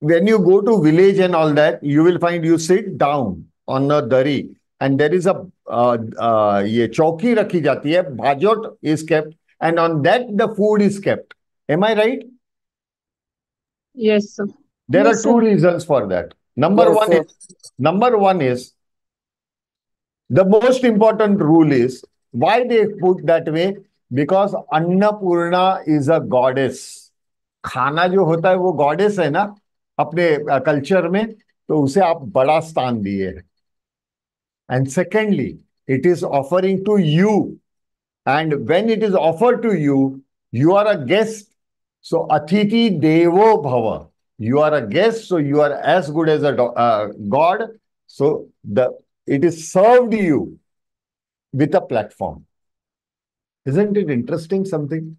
when you go to village and all that, you will find you sit down on a dari and there is a ये चौकी रखी जाती है, bajot is kept and on that the food is kept. Am I right? Yes, sir. There yes, are two sir. Reasons for that. Number one is, the most important rule is, why they put that way? Because Annapurna is a goddess. Khana jo hota hai, wo goddess hai na, apne culture mein, to usse aap bada sthan diye. And secondly, it is offering to you. And when it is offered to you, you are a guest. So, Atiti Devo Bhava. You are a guest, so you are as good as a god. So, it is served you with a platform. Isn't it interesting something?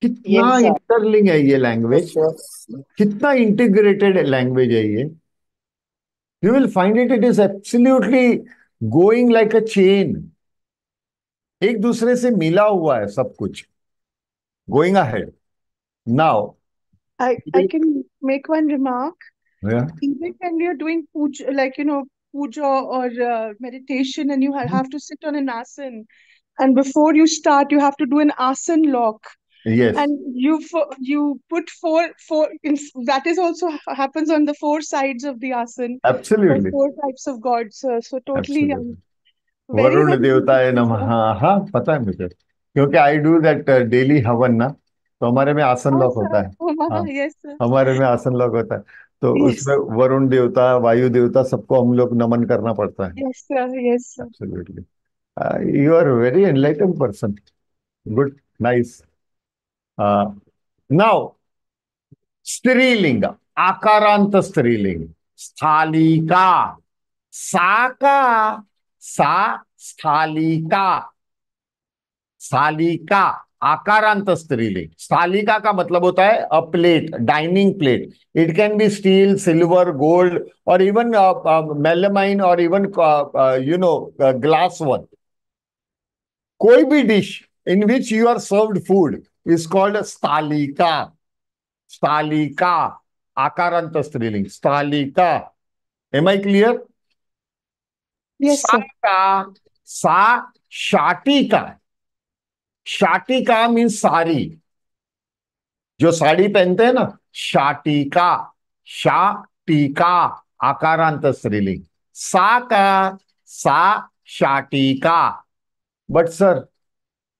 Kitna yes, interling hai ye language. Yes, Kitna integrated language hai ye. You will find it is absolutely going like a chain. Ek dusre se mila hua hai sab kuch. Going ahead. Now. I can make one remark. Yeah. Even when we are doing puja, puja or meditation and you have to sit on an asan and before you start you have to do an asan lock yes and you put four that is also happens on the four sides of the asan absolutely four types of gods so totally varun devtaya namaha ha pata hai mujhe kyunki I do that daily havan na to hamare mein asan lock hota hai yes sir hamare mein asan lock hota hai तो उसमें वरुण देवता, वायु देवता सबको हम लोग नमन करना पड़ता है। Yes sir, yes sir. Absolutely. You are a very enlightened person. Good, nice. Now, Strilinga, Akaranta Strilinga, Sthalika, Saka, Sa Sthalika, Sthalika. आकारांत स्त्रीलिंग स्थालिका का मतलब होता है a plate, dining plate. It can be steel, silver, gold, or even melamine, or even glass one. कोई भी dish in which you are served food, is called a Sthalika. Sthalika. Akaranta Striling. Sthalika. Am I clear? Yes, sir. Sa, Shatika. Shatika means sari. Jo sari pehante hai na. Shatika. Shatika. Akaranta Striling. Sa ka. Sa, Shatika. But sir,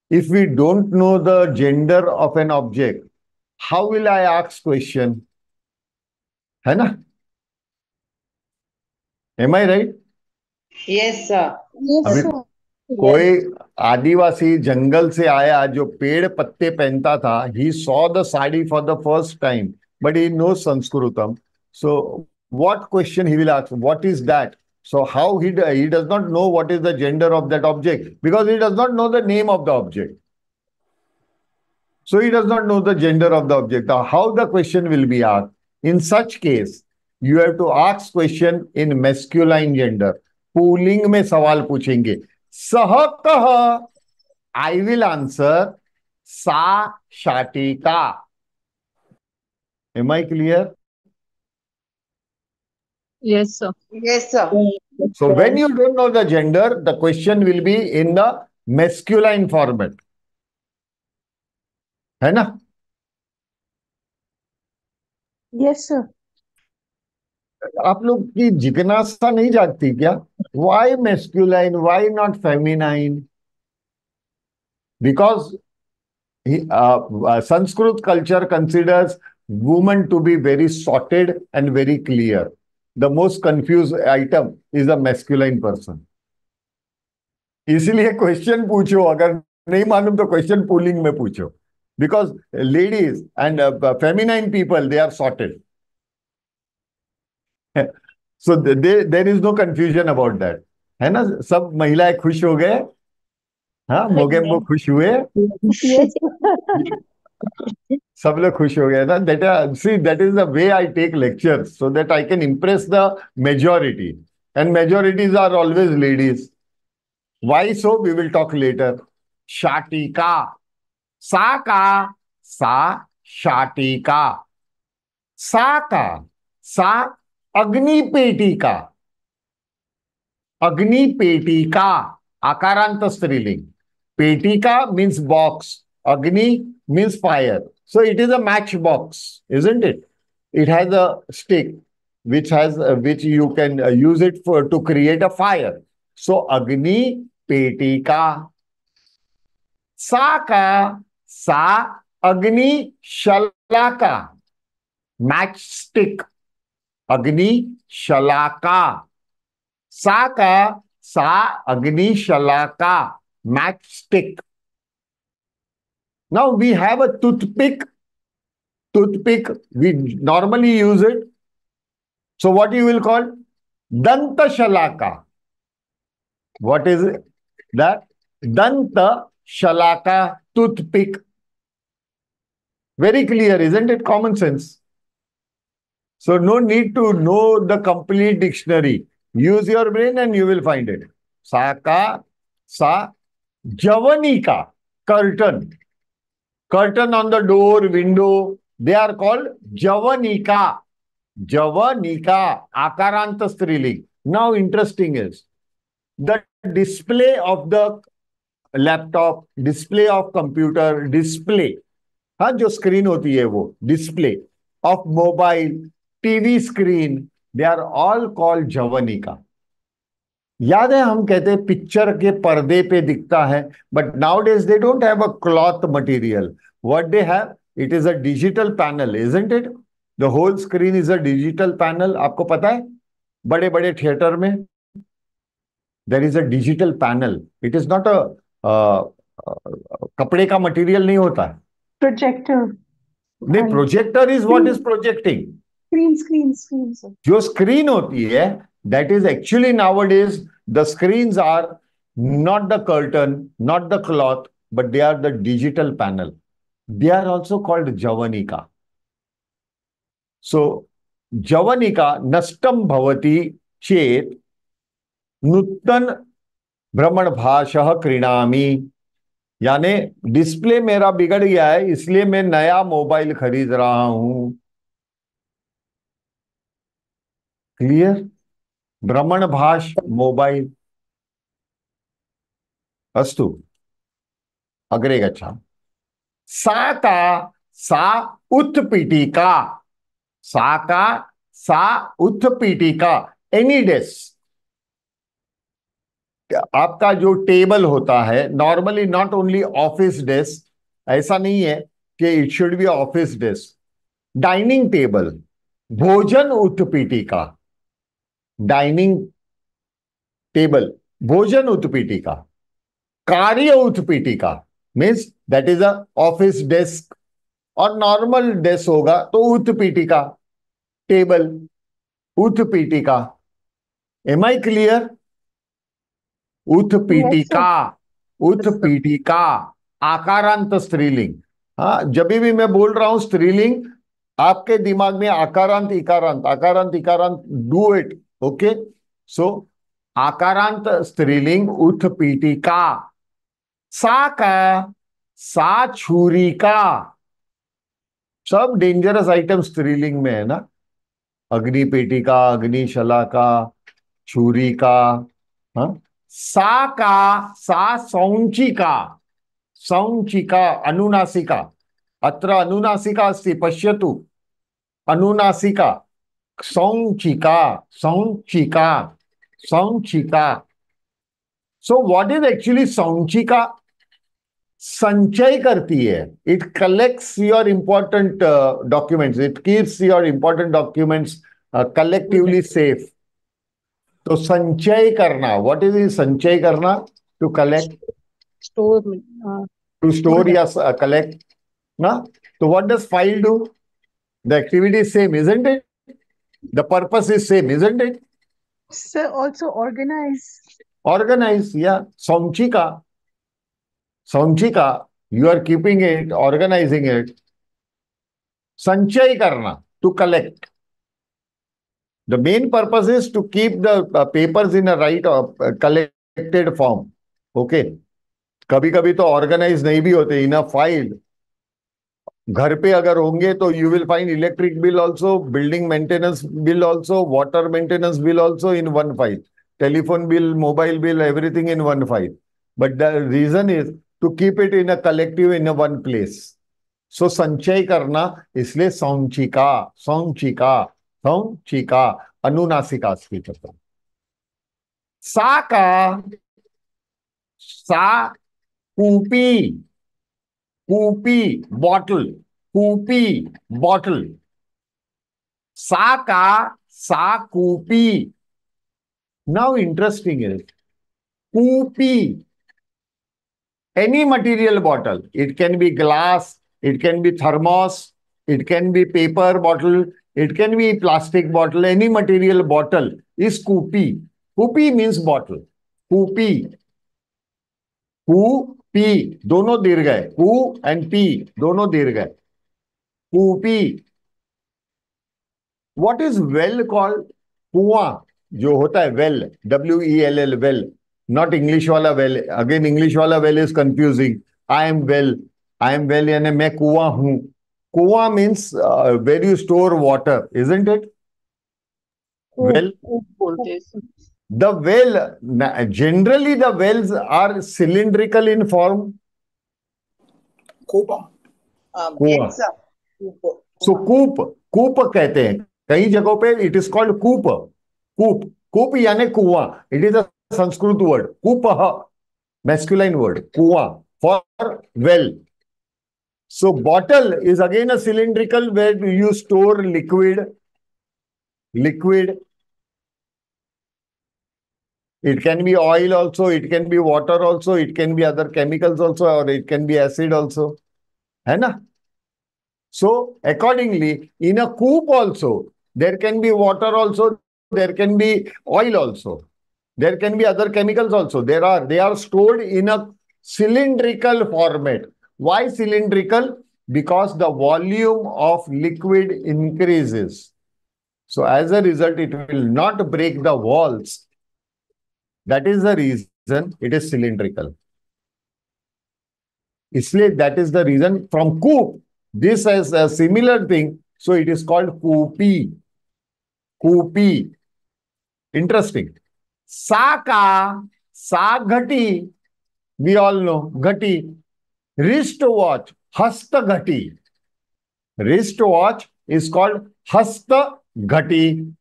if we don't know the gender of an object, how will I ask question? Hai na? Am I right? Yes, sir. Yes, sir. Koi Adivasi jungle se aaya jo ped patte pehanta tha. He saw the sari for the first time, but he knows Sanskritam. So, what question he will ask? What is that? So, how he does not know what is the gender of that object, because he does not know the name of the object. So, he does not know the gender of the object. Now, how the question will be asked? In such case, you have to ask question in masculine gender. Pooling mein sawal puchenge. Saha kaha. I will answer sa shatika. Am I clear? Yes, sir. Yes, sir. So, when you don't know the gender, the question will be in the masculine format. Hai na? Yes, sir. Aap log ki jignasa nahi jagti kya? Why masculine? Why not feminine? Because Sanskrit culture considers woman to be very sorted and very clear. The most confused item is the masculine person. Isliye question pucho, agar nahi malum to question pooling mein pucho. Because ladies and feminine people, they are sorted. So there is no confusion about that. Hai na, sab mahilaye khush ho gaye. Ha, mogembo khush hue. Sab log khush ho gaya na. See, that is the way I take lectures, so that I can impress the majority. And majorities are always ladies. Why so? We will talk later. Shatika. Sa ka. Sa shatika. Sa ka. Sa agni petika. Agni petika. Akaranta striling. Petika means box. Agni means fire. So it is a matchbox, isn't it? It has a stick which has which you can use it for to create a fire. So agni petika. Sa ka. Sa agni shalaka. Matchstick. Agni shalaka. Sa ka. Sa agni shalaka. Matchstick. Now, we have a toothpick. Toothpick, we normally use it. So, what you will call? Danta shalaka. What is it? That? Danta shalaka toothpick. Very clear, isn't it? Common sense. So, no need to know the complete dictionary. Use your brain and you will find it. Saka, sa, javanika, curtain. Curtain on the door, window, they are called javanika. Javanika, akaranta striling. Now, interesting is the display of the laptop, display of computer, display. Haan, jo screen hoti hai wo, display of mobile, TV screen, they are all called javanika. Yaad hai, hum kehte hai, picture ke parde pe dikhta hai, but nowadays they don't have a cloth material. What they have, it is a digital panel, isn't it? The whole screen is a digital panel. Aapko pata hai? Bade-bade theater mein, there is a digital panel. It is not a kapde ka material nahi hota hai. Projector. The projector is what is projecting. Screen. Sir. Jo screen hoti hai, that is actually nowadays, the screens are not the curtain, not the cloth, but they are the digital panel. They are also called javanika. So, javanika nastam bhavati chet nuttan brahman bhashah krinami यानी display मेरा बिगड़ गया है इसलिए मैं नया mobile खरीद रहा हूं। क्लियर? ब्राह्मण भाष मोबाइल। अस्तु अग्रे गच्छामः। सा का सा उत्पीठिका एनिडेस, आपका जो टेबल होता है normally, not only office desk, ऐसा नहीं है कि it should be office desk, dining table, भोजन उत्पीठिका, डाइनिंग टेबल, भोजन उत्पीठिका, कार्य उत्पीठिका means that is a office desk, और नॉर्मल डेस्क होगा तो उत्पीठिका टेबल, उत्पीठिका। Am I clear? उत्पीठिका, उत्पीठिका आकारांत स्त्रीलिंग। हाँ, जब भी मैं बोल रहा हूं स्त्रीलिंग, आपके दिमाग में आकारांत इकारांत, आकारांत इकारांत, डू इट। ओके, सो आकारांत स्त्रीलिंग उत्पीठिका। सा का सा छुरिका, सब डेंजरस आइटम स्त्रीलिंग में है ना, अग्निपेटिका, अग्निशलाका, छुरिका। हाँ, सा का सा सौंचिका, सौंचिका अनुनासिका, अत्र अनुनासिका अस्ति पश्यतु, अनुनासिका, सौंचिका, सौंचिका, सौंचिका। सो व्हाट इज एक्चुअली सौंचिका? संचय करती है, it collects your important documents, it keeps your important documents collectively safe. तो संचय करना, व्हाट इज संचय करना? To collect, store, to store या कलेक्ट ना। तो what does file do? The activity is same isn't it, the purpose is same isn't it, sir also organise, organise या सौंचिका, सौंचिका, you are keeping it, organising it. संचय करना, to collect, the main purpose is to keep the papers in a right collected form. Okay, कभी कभी तो organise नहीं भी होते इन अ फाइल, घर पे अगर होंगे तो you will find electric bill also, building maintenance bill also, water maintenance bill also in one file, telephone bill, mobile bill, everything in one file, but the reason is to keep it in a collective, in a one place. So संचय करना, इसलिए सौंचिका, सौंचिका, सौंचिका अनुनासिका speech. सा का सा कूपी, कूपी bottle, कूपी बॉटल, सा का सा कूपी। नाउ इंटरेस्टिंग इज कूपी, any material bottle, it can be glass, it can be thermos, it can be paper bottle, it can be plastic bottle, any material bottle is kupi. Kupi means bottle. Kupi. Kupi. दोनों दीर्घ है. Ku and pi. दोनों दीर्घ है. Kupi. What is well called? Kuwa. जो होता है well. W-E-L-L. Well. Not English वाला well. Again English वाला well is confusing. I am well. I am well यानी मैं कुआ हूँ. Kuwa means where you store water, isn't it? Well, the well, generally the wells are cylindrical in form. Kupa. So, coop, coop कहते हैं. कई जगहों पे it is called coop. Coop, coop यानी कुआं. It is a Sanskrit word. Kupa, masculine word. Kuwa for well. So bottle is again a cylindrical where you store liquid. Liquid. It can be oil also. It can be water also. It can be other chemicals also, or it can be acid also. Hai na? So accordingly, in a coop also, there can be water also. There can be oil also. There can be other chemicals also. There are. They are stored in a cylindrical format. Why cylindrical? Because the volume of liquid increases. So as a result, it will not break the walls. That is the reason it is cylindrical. Isliye that is the reason. From koop, this is a similar thing. So it is called koopi. Koopi. Interesting. Saka, saghati. We all know. Ghati. Wristwatch. Hastghati. Wristwatch is called hastghati.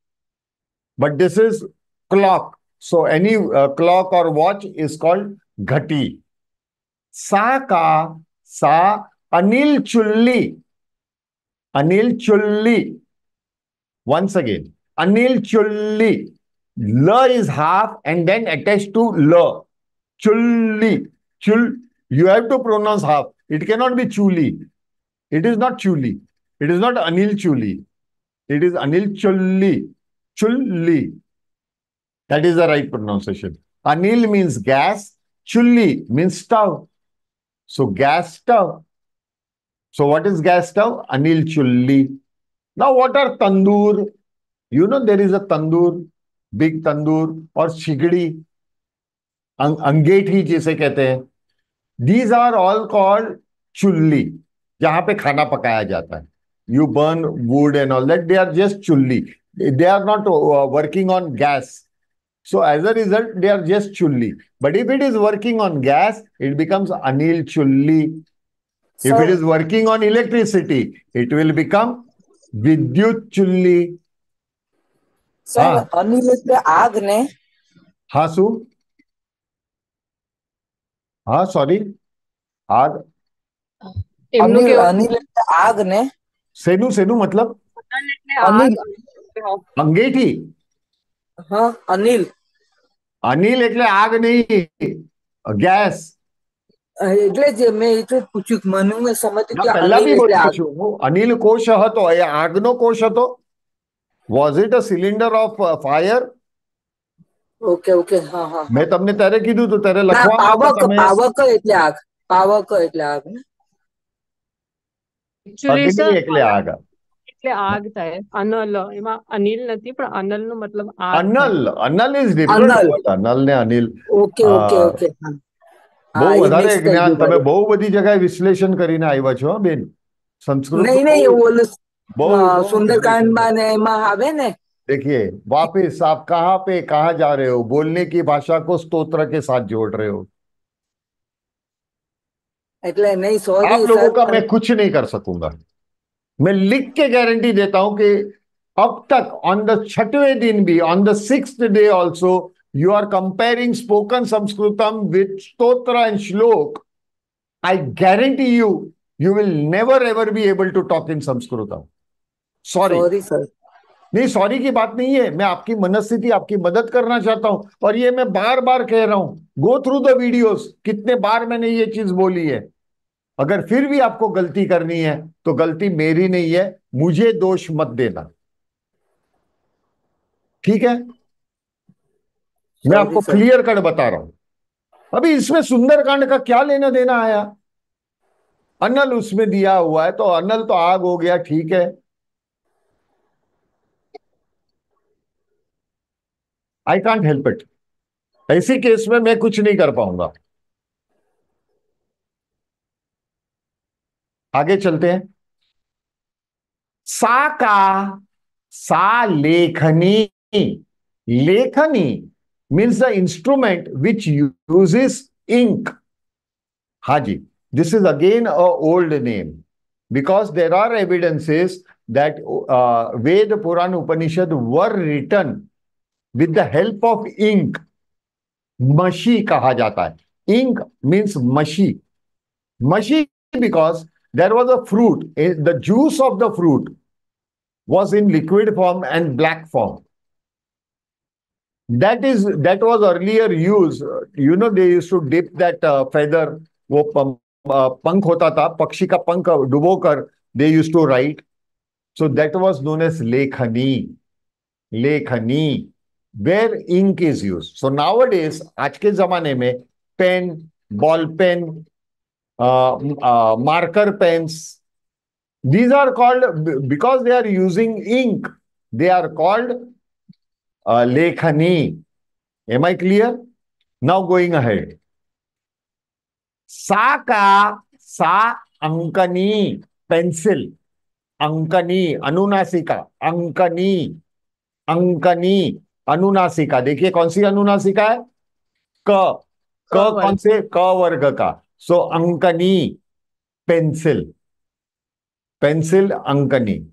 But this is clock. So any clock or watch is called ghati. Saka, sa, anil chulli. Anil chulli. Once again. Anil chulli. La is half and then attached to la. Chulli. Chul. You have to pronounce half. It cannot be chuli. It is not chuli. It is not anil chuli. It is anil chulli. Chulli. That is the right pronunciation. Anil means gas. Chulli means stove. So gas stove. So what is gas stove? Anil chulli. Now what are tandoor? You know there is a tandoor. Big tandoor or shigdi. Angethi jaise kehte hai. These are all called chulli. Jahan pe khana pakaya jata hai. You burn wood and all that. They are just chulli. They are not working on gas. So as a result, they are just chulli. But if it is working on gas, it becomes anil chulli. So, if it is working on electricity, it will become vidyut chulli. So anil is the aag ne? Ha, su? Ha, sorry. Aag. Anil is the aag ne? Senu, senu matlab? Anil. Angethi. Huh? Anil. Anil etle aag nahi. Gas. Anil kosha hato. Agno kosha hato. Was it a cylinder of fire? Okay, okay. Ha, ha. Main tumne tere kidu to tere lakhwa. Power ka etle aag. Power ka etle aag. Actually, sir. Aag tha hai. Anal. Ima anil nati, but anal no matlab aag. Anal. Anal is different. Anal ne anil. Okay, okay, okay. Bohu badare gyan tame bohu badi jagah visleshan karine aayva chho ben. Sanskrit. Nahi nahi bol. Bohu Sundarkand ma ne ma have ne. Dekhiye वापस आप कहां पे कहां जा रहे हो? बोलने की भाषा को स्तोत्र के साथ जोड़ रहे हो. इतने नहीं सॉरी आप लोगों का मैं कुछ नहीं कर सकूंगा. मैं लिख के गारंटी देता हूं कि अब तक on the 6वें दिन भी on the 6th day also you are comparing spoken Sanskritam with stotra and shlok. I guarantee you, you will never ever be able to talk in Sanskritam. Sorry. Sorry sir. नहीं sorry की बात नहीं है. मैं आपकी मनस्थिति आपकी मदद करना चाहता हूं और ये मैं बार-बार कह रहा हूं. Go through the videos. कितने बार मैंने ये चीज बोली है. अगर फिर भी आपको गलती करनी है तो गलती मेरी नहीं है. मुझे दोष मत देना. ठीक है. मैं आपको क्लियर कट बता रहा हूं. अभी इसमें सुंदरकांड का क्या लेना देना आया? अनल उसमें दिया हुआ है तो अनल तो आग हो गया. ठीक है. I can't help it. ऐसी केस में मैं कुछ नहीं कर पाऊंगा. आगे चलते हैं. सा का सा लेखनी. लेखनी means the instrument which uses ink. Haji, this is again a old name because there are evidences that Veda, Puran, Upanishad were written with the help of ink. Mashi kaha jata hai. Ink means mashi. Mashi because there was a fruit, the juice of the fruit was in liquid form and black form. That was earlier used. You know, they used to dip that feather, pank hota tha, pakshi ka pank dubokar, they used to write. So that was known as lekhani. Lekhani, where ink is used. So nowadays, aaj ke zamane mein, pen, ball pen, marker pens, these are called, because they are using ink, they are called lekhani. Am I clear? Now going ahead. Sa ka Sa Ankani, pencil. Ankani, Anunasika. Ankani, Ankani, Anunasika. देखिए कौन सी अनुनासिका है? Ka. Ka कौन से? Ka वर्ग का. So Ankani, pencil. Pencil, Ankani.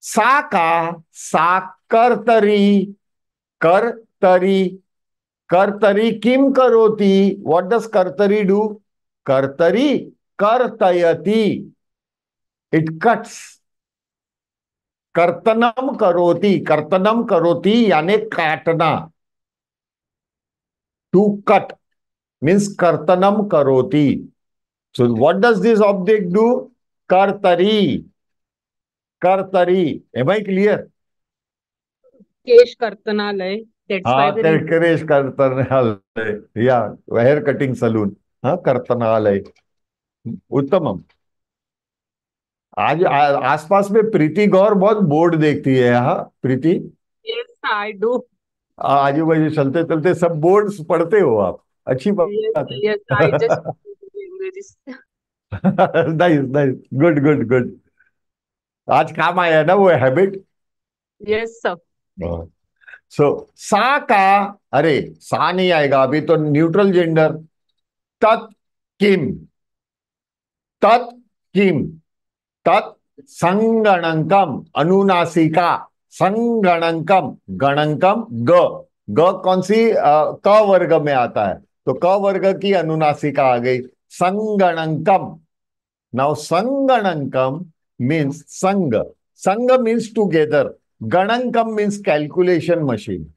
Saka, sakartari, kartari, kartari kim karoti. What does kartari do? Kartari, kartayati. It cuts. Kartanam karoti, yane katana. To cut means kartanam karoti. So what does this object do? Kartari. Kartari. Am I clear? Kesh Kartanalay. That's why Kesh Kartanalay. Yeah. Hair cutting saloon. Huh? Kartanalay. Uttamam. आसपास में प्रीति गौर बहुत board देखती है यहाँ प्रीति yes I do आजू बाजू चलते चलते सब बोर्ड्स पढ़ते हो आप अच्छी बात yes I just nice good आज काम आया ना वो हैबिट yes sir so सा का अरे सा नहीं आएगा अभी तो न्यूट्रल जेंडर तत् किम Tat Sanganangkam Anunasika Sanganangkam Ganankam Ga Ga कौन सी Ka वर्ग में आता है तो Ka वर्ग की अनुनासिका आ गई Sanganangkam Now Sanganangkam means Sanga Sanga means together Ganankam means calculation machine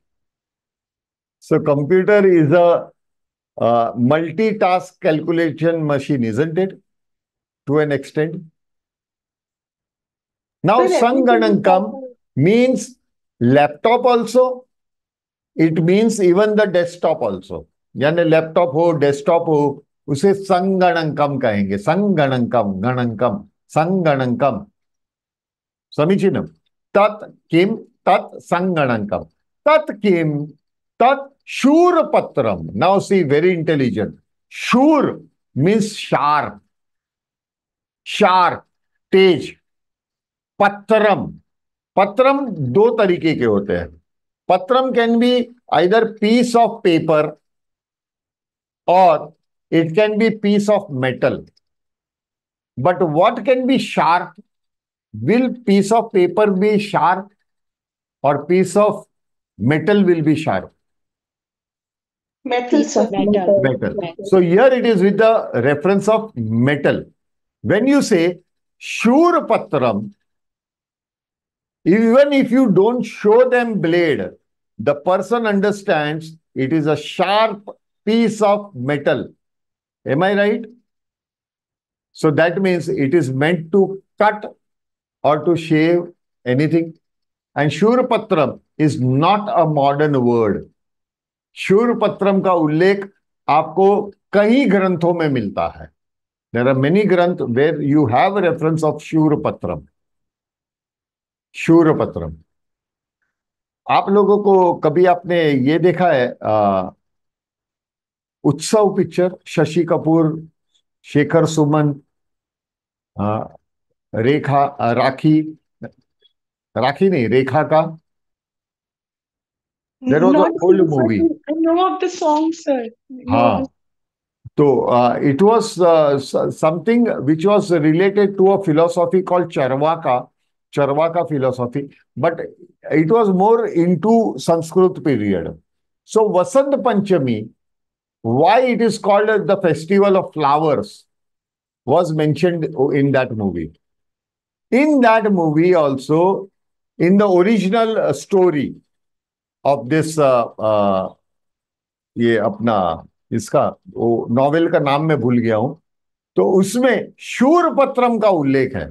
So computer is a multitask calculation machine isn't it to an extent Now, Sanganangkam means laptop also. It means even the desktop also. Yani laptop ho, desktop ho, usse Sanganangkam kahenge. Sanganangkam, Ganankam, Sanganangkam. Samichinam. Tat kim, tat Sanganangkam. Tat kim, tat Shurpatram. Now see, very intelligent. Shur means sharp. Sharp, tej. Patram. Patram do tarike ke hote hain. Patram can be either piece of paper or it can be piece of metal. But what can be sharp? Will piece of paper be sharp or piece of metal will be sharp? Metal, sir. Metal. So here it is with the reference of metal. When you say Shur Patram, Even if you don't show them blade, the person understands it is a sharp piece of metal. Am I right? So that means it is meant to cut or to shave anything. And Shurpatram is not a modern word. Shurpatram ka ullekh aapko kahi granthon mein milta hai. There are many granth where you have a reference of Shurpatram. शूरपत्रम आप लोगों को कभी आपने ये देखा है Utsav picture Shashi Kapoor Shekhar Suman Rekha Raakhee Raakhee नहीं रेखा का There was an old movie. I know of the song, sir. हाँ तो it was something which was related to a philosophy called Charvaka. Charvaka philosophy, but it was more into Sanskrit period. So Vasant Panchami, why it is called as the festival of flowers, was mentioned in that movie. In that movie also, in the original story of this ये अपना इसका novel का नाम मैं भूल गया हूँ, तो उसमें शूरपत्रम का उल्लेख है.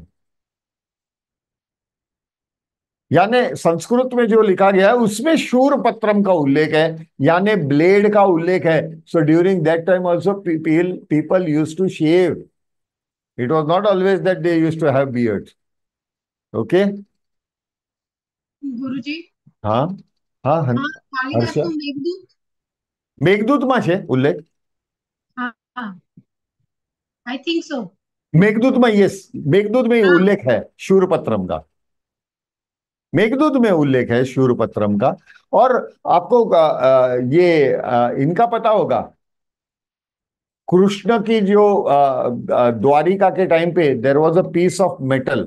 याने संस्कृत में जो लिखा गया है उसमें शूरपत्रम का उल्लेख है याने ब्लेड का उल्लेख है so during that time also people used to shave it was not always that they used to have beards okay गुरुजी हाँ हाँ हर्षा मेघदूत में छे उल्लेख हाँ I think so. Meghdoot mein, yes. Meghdoot mein उल्लेख है शूर्पत्रम का. मेघदूत में उल्लेख है शूर्पत्रम का. और आपको ये इनका पता होगा, कृष्ण की जो द्वारिका के टाइम पे there was a piece of metal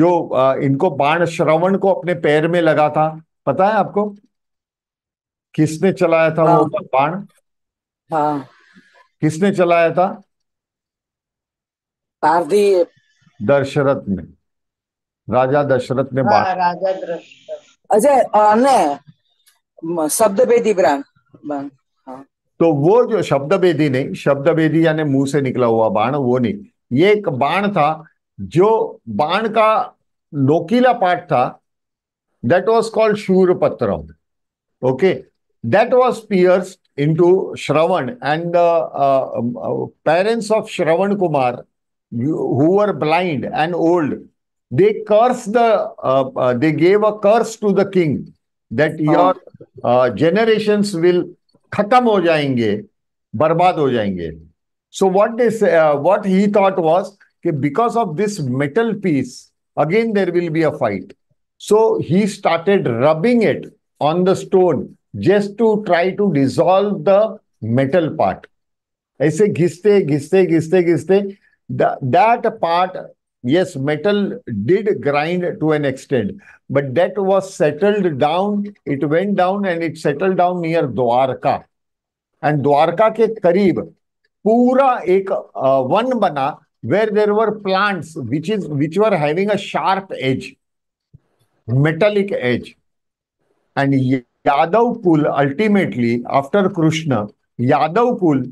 जो इनको बाण श्रवण को अपने पैर में लगा था, पता है आपको? किसने चलाया था वो बाण? हाँ, किसने चलाया था? दशरथ ने, राजा दशरथ ने बाण. राजा दशरथ, अच्छा ने शब्दभेदी बाण. तो वो जो शब्दभेदी नहीं, शब्दभेदी यानी मुंह से निकला हुआ बाण, वो नहीं. ये एक बाण था जो बाण का नोकीला पार्ट था. दैट वाज कॉल्ड शूर्पत्रम. Okay, that was pierced into Shravan and parents of Shravan Kumar who were blind and old, they cursed the they gave a curse to the king that your generations will खत्म हो जाएंगे, बर्बाद हो जाएंगे. सो what he thought was कि because of this metal piece again there will be a fight. So he started rubbing it on the stone just to try to dissolve the metal part. ऐसे घिसते घिसते घिसते घिसते that part, yes, metal did grind to an extent, but that was settled down. It went down and it settled down near Dwarka. And Dwarka ke kareeb pura ek one bana where there were plants which were having a sharp edge, metallic edge. And Yadav Kul ultimately after Krishna, Yadav Kul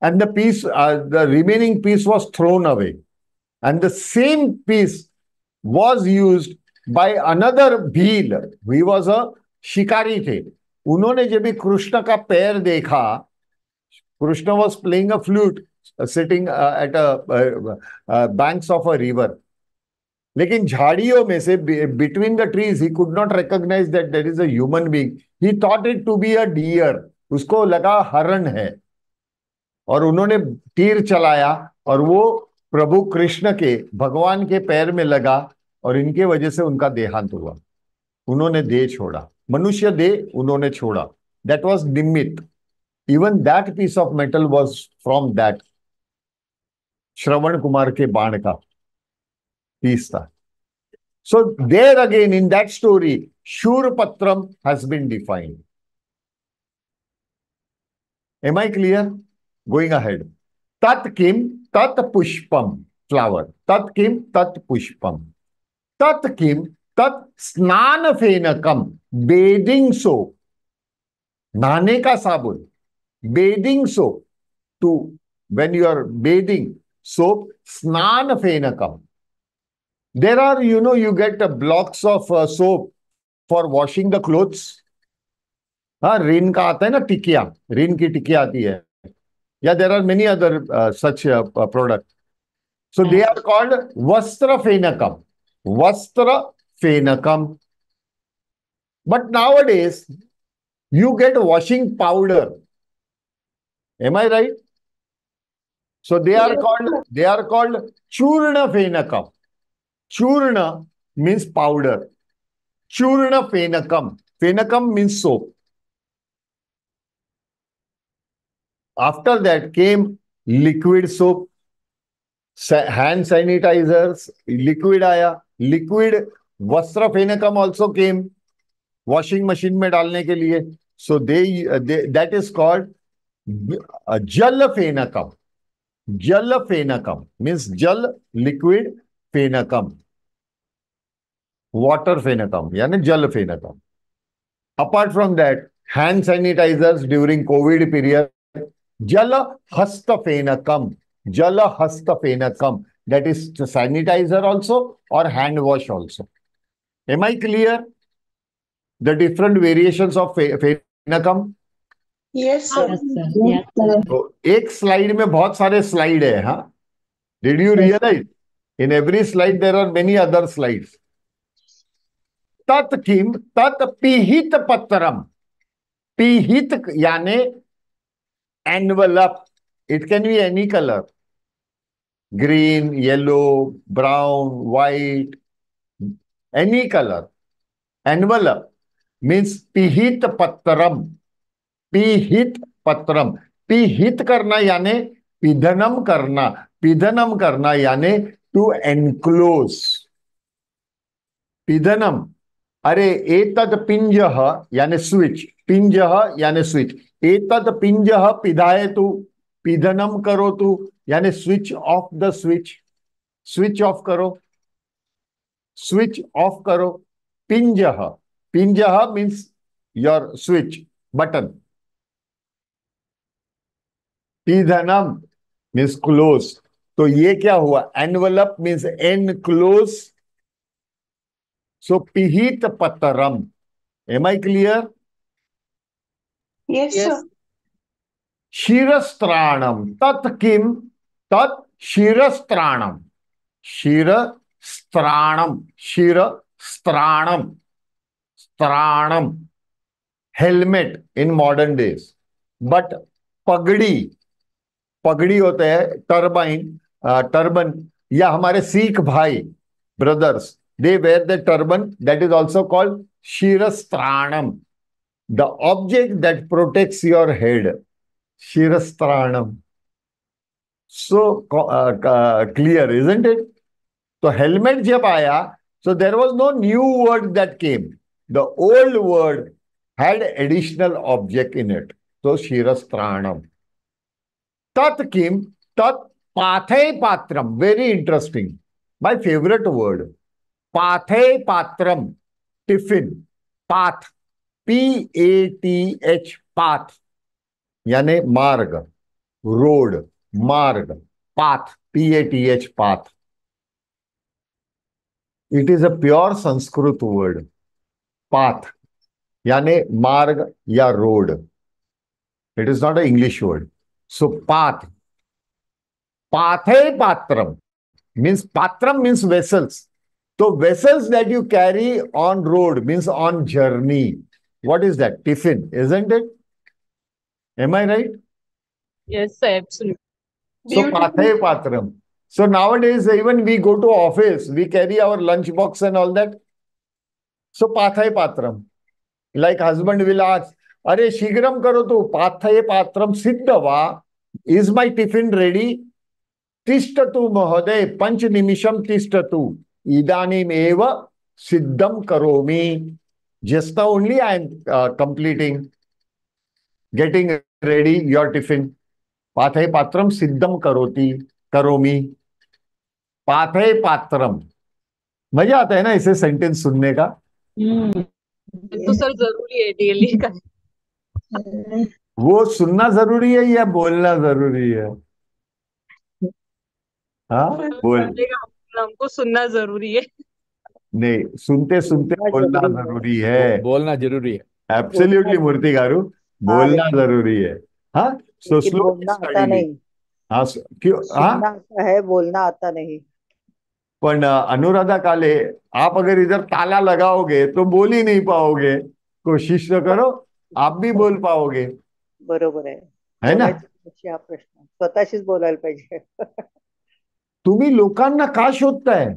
and the piece, the remaining piece was thrown away. And the same piece was used by another Bhil. He was a shikari the. Unhone jab Krishna ka pair dekha, Krishna was playing a flute, sitting at banks of a river. Lekin jhadiyon mein se, between the trees, he could not recognize that there is a human being. He thought it to be a deer. Usko laga haran hai. Aur unhone teer chalaya aur wo प्रभु कृष्ण के भगवान के पैर में लगा और इनके वजह से उनका देहांत हुआ. उन्होंने देह छोड़ा, मनुष्य देह उन्होंने छोड़ा. दैट वाज निमित्त. Even that piece of metal was from that Shravan Kumar के बाण का पीस था. So there again in that story शूर्पत्रम has been defined. Am I clear? Going ahead. तत् किम? तत् पुष्पम, फ्लावर. तत् किम? तत् पुष्पम. तत् किम? तत् स्नान फेनकम, बेदिंग सोप, नहाने का साबुन. Bathing soap, to when you are bathing soap, स्नान फेनकम. There are, you know, you get blocks of soap for washing the clothes. हाँ, रेन का आता है ना टिकिया, रेन की टिकिया आती है. Yeah, there are many other such products. So they are called Vastra Fenakam. Vastra Fenakam. But nowadays, you get washing powder. Am I right? So they are called Churna Fenakam. Churna means powder. Churna Fenakam. Fenakam means soap. After that came liquid soap, hand sanitizers, liquid आया, liquid Vastra Fenakam also came, washing machine में डालने के लिए. So they that is called Jal Fenakam. Jal Fenakam means Jal, liquid, Fenakam, water Fenakam, यानी Jal Fenakam. Apart from that, hand sanitizers during COVID period. Jala Hasta Fenakam. Jala Hasta Fenakam. That is sanitizer also or hand wash also. Am I clear? The different variations of Fenakam? Yes, sir. Yes, sir. Yes, sir. So, ek slide mein bahut sare slide hai, huh? Did you realize? In every slide there are many other slides. Tat kim? Tat pihit patram. Pihit yane envelope. It can be any color. green, yellow, brown, white, any color. Envelope means pihit patram. Pihit patram. Pihit karna yane pidhanam karna. Pidhanam karna yane to enclose. Pidhanam. Are etad pinjaha yane switch. Pinjaha yane switch. Etad pinjaha pidhayetu. Pidhanam karotu. Yane switch off the switch. Switch off karo. Switch off karo. Pinjaha. Pinjaha means your switch, button. Pidhanam means close. So, ye kya hua? Envelope means enclose. So, pihit pataram. Am I clear? Yes, sir. Shirastranam. Tat kim? Tat shirastranam. Shirastranam. Shira. Stranam. Stranam. Helmet in modern days. But pagdi. Pagdi hota hai, turbine, turban. Ya hamare Sikh bhai, brothers. They wear the turban. That is also called shirastranam. The object that protects your head. Shirastranam. So clear, isn't it? So helmet jab aaya, so there was no new word that came. The old word had additional object in it. So shirastranam. Tat kim? Tat pathai patram. Very interesting. My favorite word. Pathai patram. Tiffin. Path. P-A-T-H. Path. Yane marg. Road. Marg. Path. P-A-T-H. Path. It is a pure Sanskrit word. Path. Yane marg ya road. It is not an English word. So path. Pathe patram. Means patram means vessels. So vessels that you carry on road means on journey. What is that? Tiffin, isn't it? Am I right? Yes, sir, absolutely. So pathe patram. So nowadays, even we go to office, we carry our lunch box and all that. So, pathai patram. Like husband will ask, are shigram karo tu, pathai patram siddhava, is my tiffin ready? Tishtatu mahode, panch nimisham tishtatu, idanim eva siddham karomi. Just now only I am completing, getting ready your tiffin. Pathai patram siddham karoti, karomi. Pathai patram. मजा आता है ना इसे sentence सुनने का. तो sir जरूरी है डेली का. वो सुनना जरूरी है या बोलना जरूरी है? हाँ बोल. हमको सुनना जरूरी है. नहीं सुनते सुनते बोलना जरूरी है. बोलना जरूरी है. एब्सोल्युटली मूर्ति गारू बोलना जरूरी है. हाँ सो स्लो स्टडी. हाँ क्यों? हाँ है बोलना आता नहीं. पण अनुराधा काले आप अगर इधर ताला लगाओगे तो बोल ही नहीं पाओगे. कोशिश तो करो आप भी बोल पाओगे. बरोबर है. है ना? अच्छा प्रश्न. स्वतःशीच बोलायला पाहिजे. तुम्ही लोकांना का शोधताय?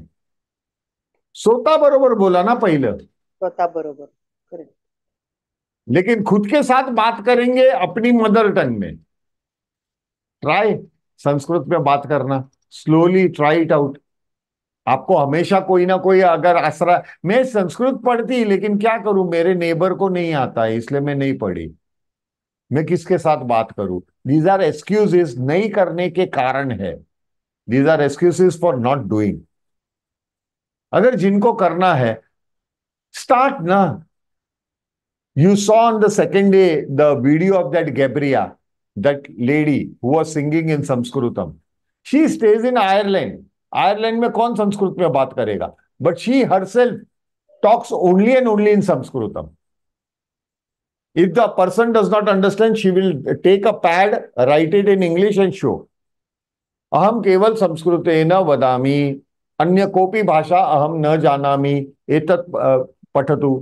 स्वतः बरोबर बोला ना पहिलं. स्वतः बरोबर. करेक्ट. लेकिन खुद के साथ बात करेंगे अपनी मदर टंग में. ट्राई संस्कृत में बात करना. Slowly try it out. आपको हमेशा कोई ना कोई अगर आसरा. मैं संस्कृत पढ़ती लेकिन क्या करूं, मेरे नेबर को नहीं आता है इसलिए मैं नहीं पढ़ी. मैं किसके साथ बात करूं? These are excuses. नहीं करने के कारण है. These are excuses for not doing. अगर जिनको करना है स्टार्ट ना. You saw on the second day the video of that गैब्रिया, that lady who was singing in Sanskritam. She stays in Ireland. Ireland mein kaun Sanskrit mein baat karega? But she herself talks only and only in Sanskritam. If the person does not understand, she will take a pad, write it in English and show. Aham keval Sanskritena vadami, anya kopi bhasha aham na janami, etat pathatu,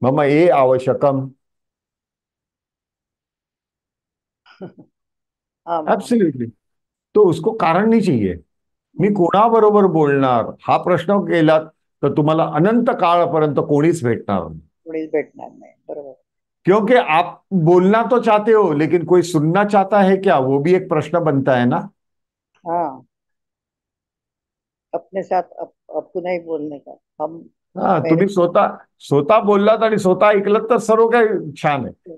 mama e avashakam. Absolutely. तो उसको कारण नाही चाहिए. मी कोणाबरोबर बोलणार हा प्रश्न केला तर तुम्हाला अनंत काळपर्यंत कोणीच भेटणार नाही. बरोबर. क्योंकि आप बोलना तो चाहते हो लेकिन कोई सुनना चाहता है क्या, वो भी एक प्रश्न बनता है ना. हाँ, अपने साथ अपना ही बोलने का हम. हाँ, तुम्ही स्वतः बोललात आणि स्वतः ऐकलत तर सर्व काही छान आहे.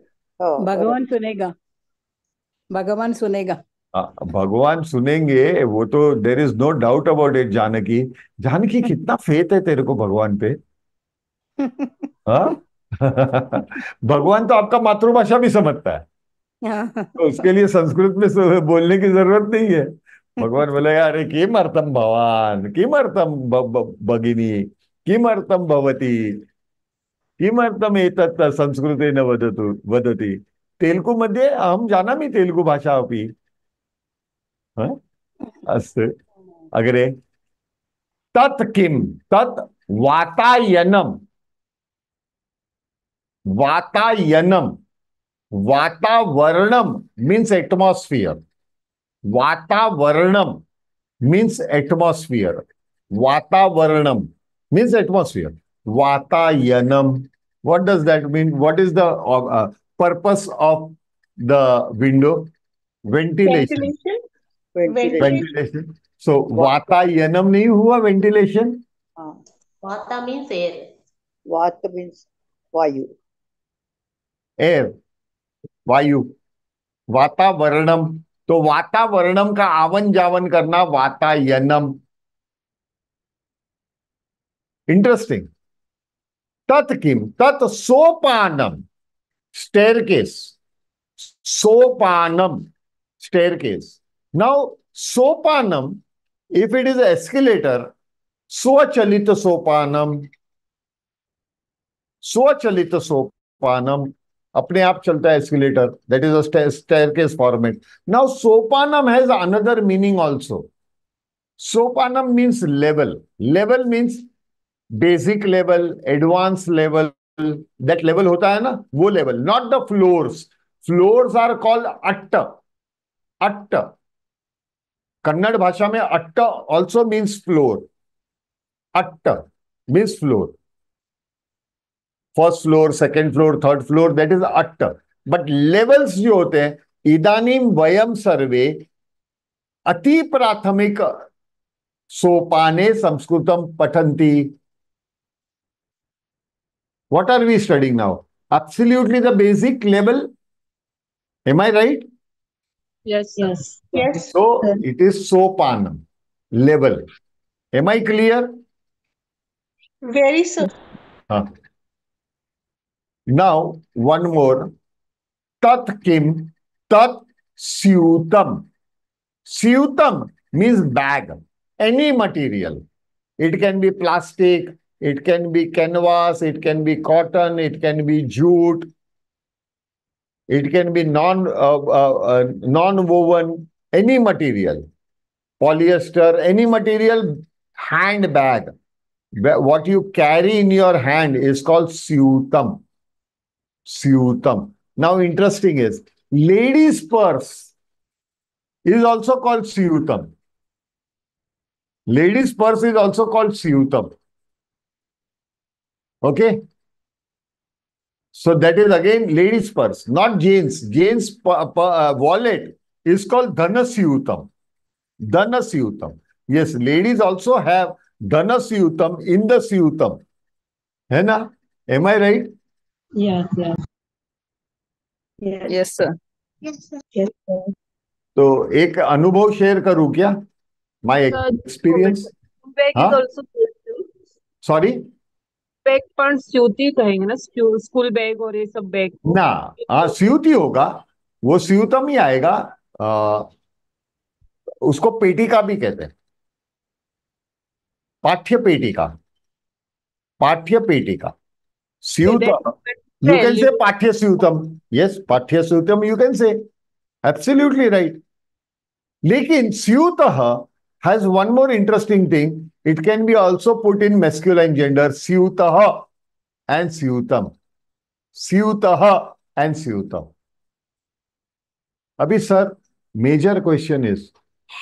भगवान सुनेगा. भगवान सुनेंगे वो तो, there is no doubt about it. Janaki कितना फेथ है तेरे को भगवान पे. भगवान तो आपका मातृभाषा भी समझता है तो उसके लिए संस्कृत में बोलने की जरूरत नहीं है. भगवान बोलेगा अरे किमर्थम भवान, किमर्थम भगिनी, किमर्थम भवती, किमर्थम एतत् संस्कृतेन वदति. तेलुगु मध्ये अहम जानामि तेलुगु भाषा अपि. अस्तु अग्रे. तत् किम, तत् वातायनम. वातायनम, वातावरणम मीन्स एटमॉस्फियर. वातावरणम मीन्स एटमॉस्फियर. वातावरणम मीन्स एटमॉस्फियर. वातायनम, what does that mean? What is the purpose of the window? Ventilation. So vatayanam nahi hua, ventilation. Vata means air. Vata means vayu. Air, vayu. Vatavaranam. So vatavaranam ka avan javan karna vatayanam. Interesting. Tat kim? Tat sopanam. Staircase. Sopanam. Staircase. Now, sopanam, if it is an escalator, swachalita sopanam, apne aap chalta escalator, that is a staircase format. Now, sopanam has another meaning also. Sopanam means level. Level means basic level, advanced level, that level hota hai na, wo level, not the floors. Floors are called atta. Atta. Kannada bhasha mein atta also means floor. Atta means floor. First floor, second floor, third floor, that is atta. But levels jo hote hain, idanim vayam sarve ati prathamik sopane samskrutam patanti. What are we studying now? Absolutely the basic level. Am I right? Yes. So it is sopanam, level. Am I clear? Very so. Huh. Now one more. Tat kim, tat syutam. Syutam means bag, any material. It can be plastic, it can be canvas, it can be cotton, it can be jute. It can be non-woven, any material, polyester, any material, handbag. What you carry in your hand is called syutam. Syutam. Now, interesting is, ladies' purse is also called syutam. Ladies' purse is also called syutam. Okay? So that is again ladies' purse, not Jane's. Jane's wallet is called dhanasyutam. Dhanasyutam. Yes, ladies also have dhanasyutam in the syutam. Hai na? Am I right? Yes. Yes, sir. Yes, sir. Yes, sir. So, ek anubhav share karu kya? My experience. Bag is also syutam. Sorry? Bag पर स्यूती कहेंगे ना, school bag और ये सब bag ना. हाँ, स्यूती होगा, वो स्यूतम ही आएगा. उसको पेटिका भी कहते हैं, पाठ्य पेटिका. स्यूतम यू कैन से, पाठ्य स्यूतम. यस, पाठ्य स्यूतम you can say. Absolutely right. लेकिन स्यूत has one more interesting thing. It can be also put in masculine gender. Syutaha and syutam. Syutaha and syutam. Abhi sir, major question is,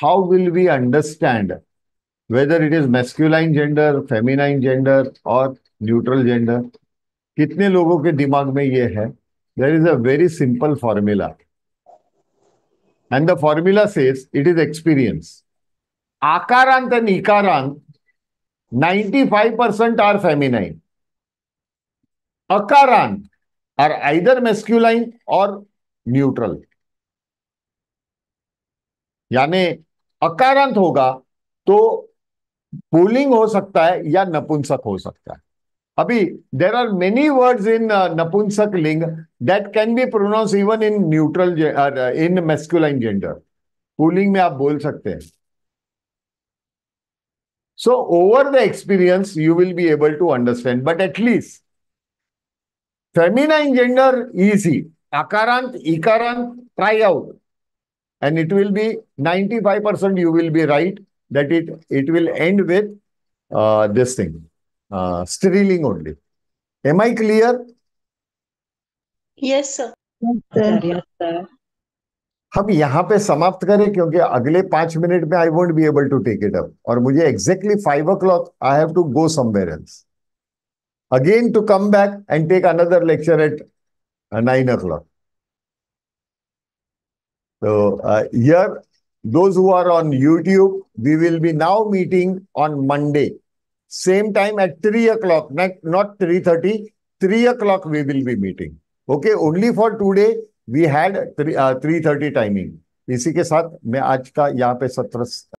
how will we understand whether it is masculine gender, feminine gender or neutral gender? कितने लोगों के दिमाग में ये है? There is a very simple formula. And the formula says it is experience. Akarant and Ikarant, 95% are feminine. Akarant are either masculine or neutral. यानी अकारांत होगा तो पुलिंग हो सकता है या नपुंसक हो सकता है. अभी there are many words in नपुंसक लिंग that can be pronounced even in neutral in masculine gender. पुलिंग में आप बोल सकते हैं. So over the experience you will be able to understand. But at least feminine gender easy. Akarant, Ikarant, try out. And it will be 95% you will be right that it will end with this thing, striling only. Am I clear? Yes, sir. Yes, sir. हम यहाँ पे समाप्त करें क्योंकि अगले 5 minute में I won't be able to take it up. और मुझे exactly 5 o'clock I have to go somewhere else. Again to come back and take another lecture at 9 o'clock. So here, those who are on YouTube, we will be now meeting on Monday. Same time at 3 o'clock, not 3:30, 3 o'clock we will be meeting. Okay, only for today, we had 3:30 timing. इसी के साथ मैं आज का यहाँ पे सत्र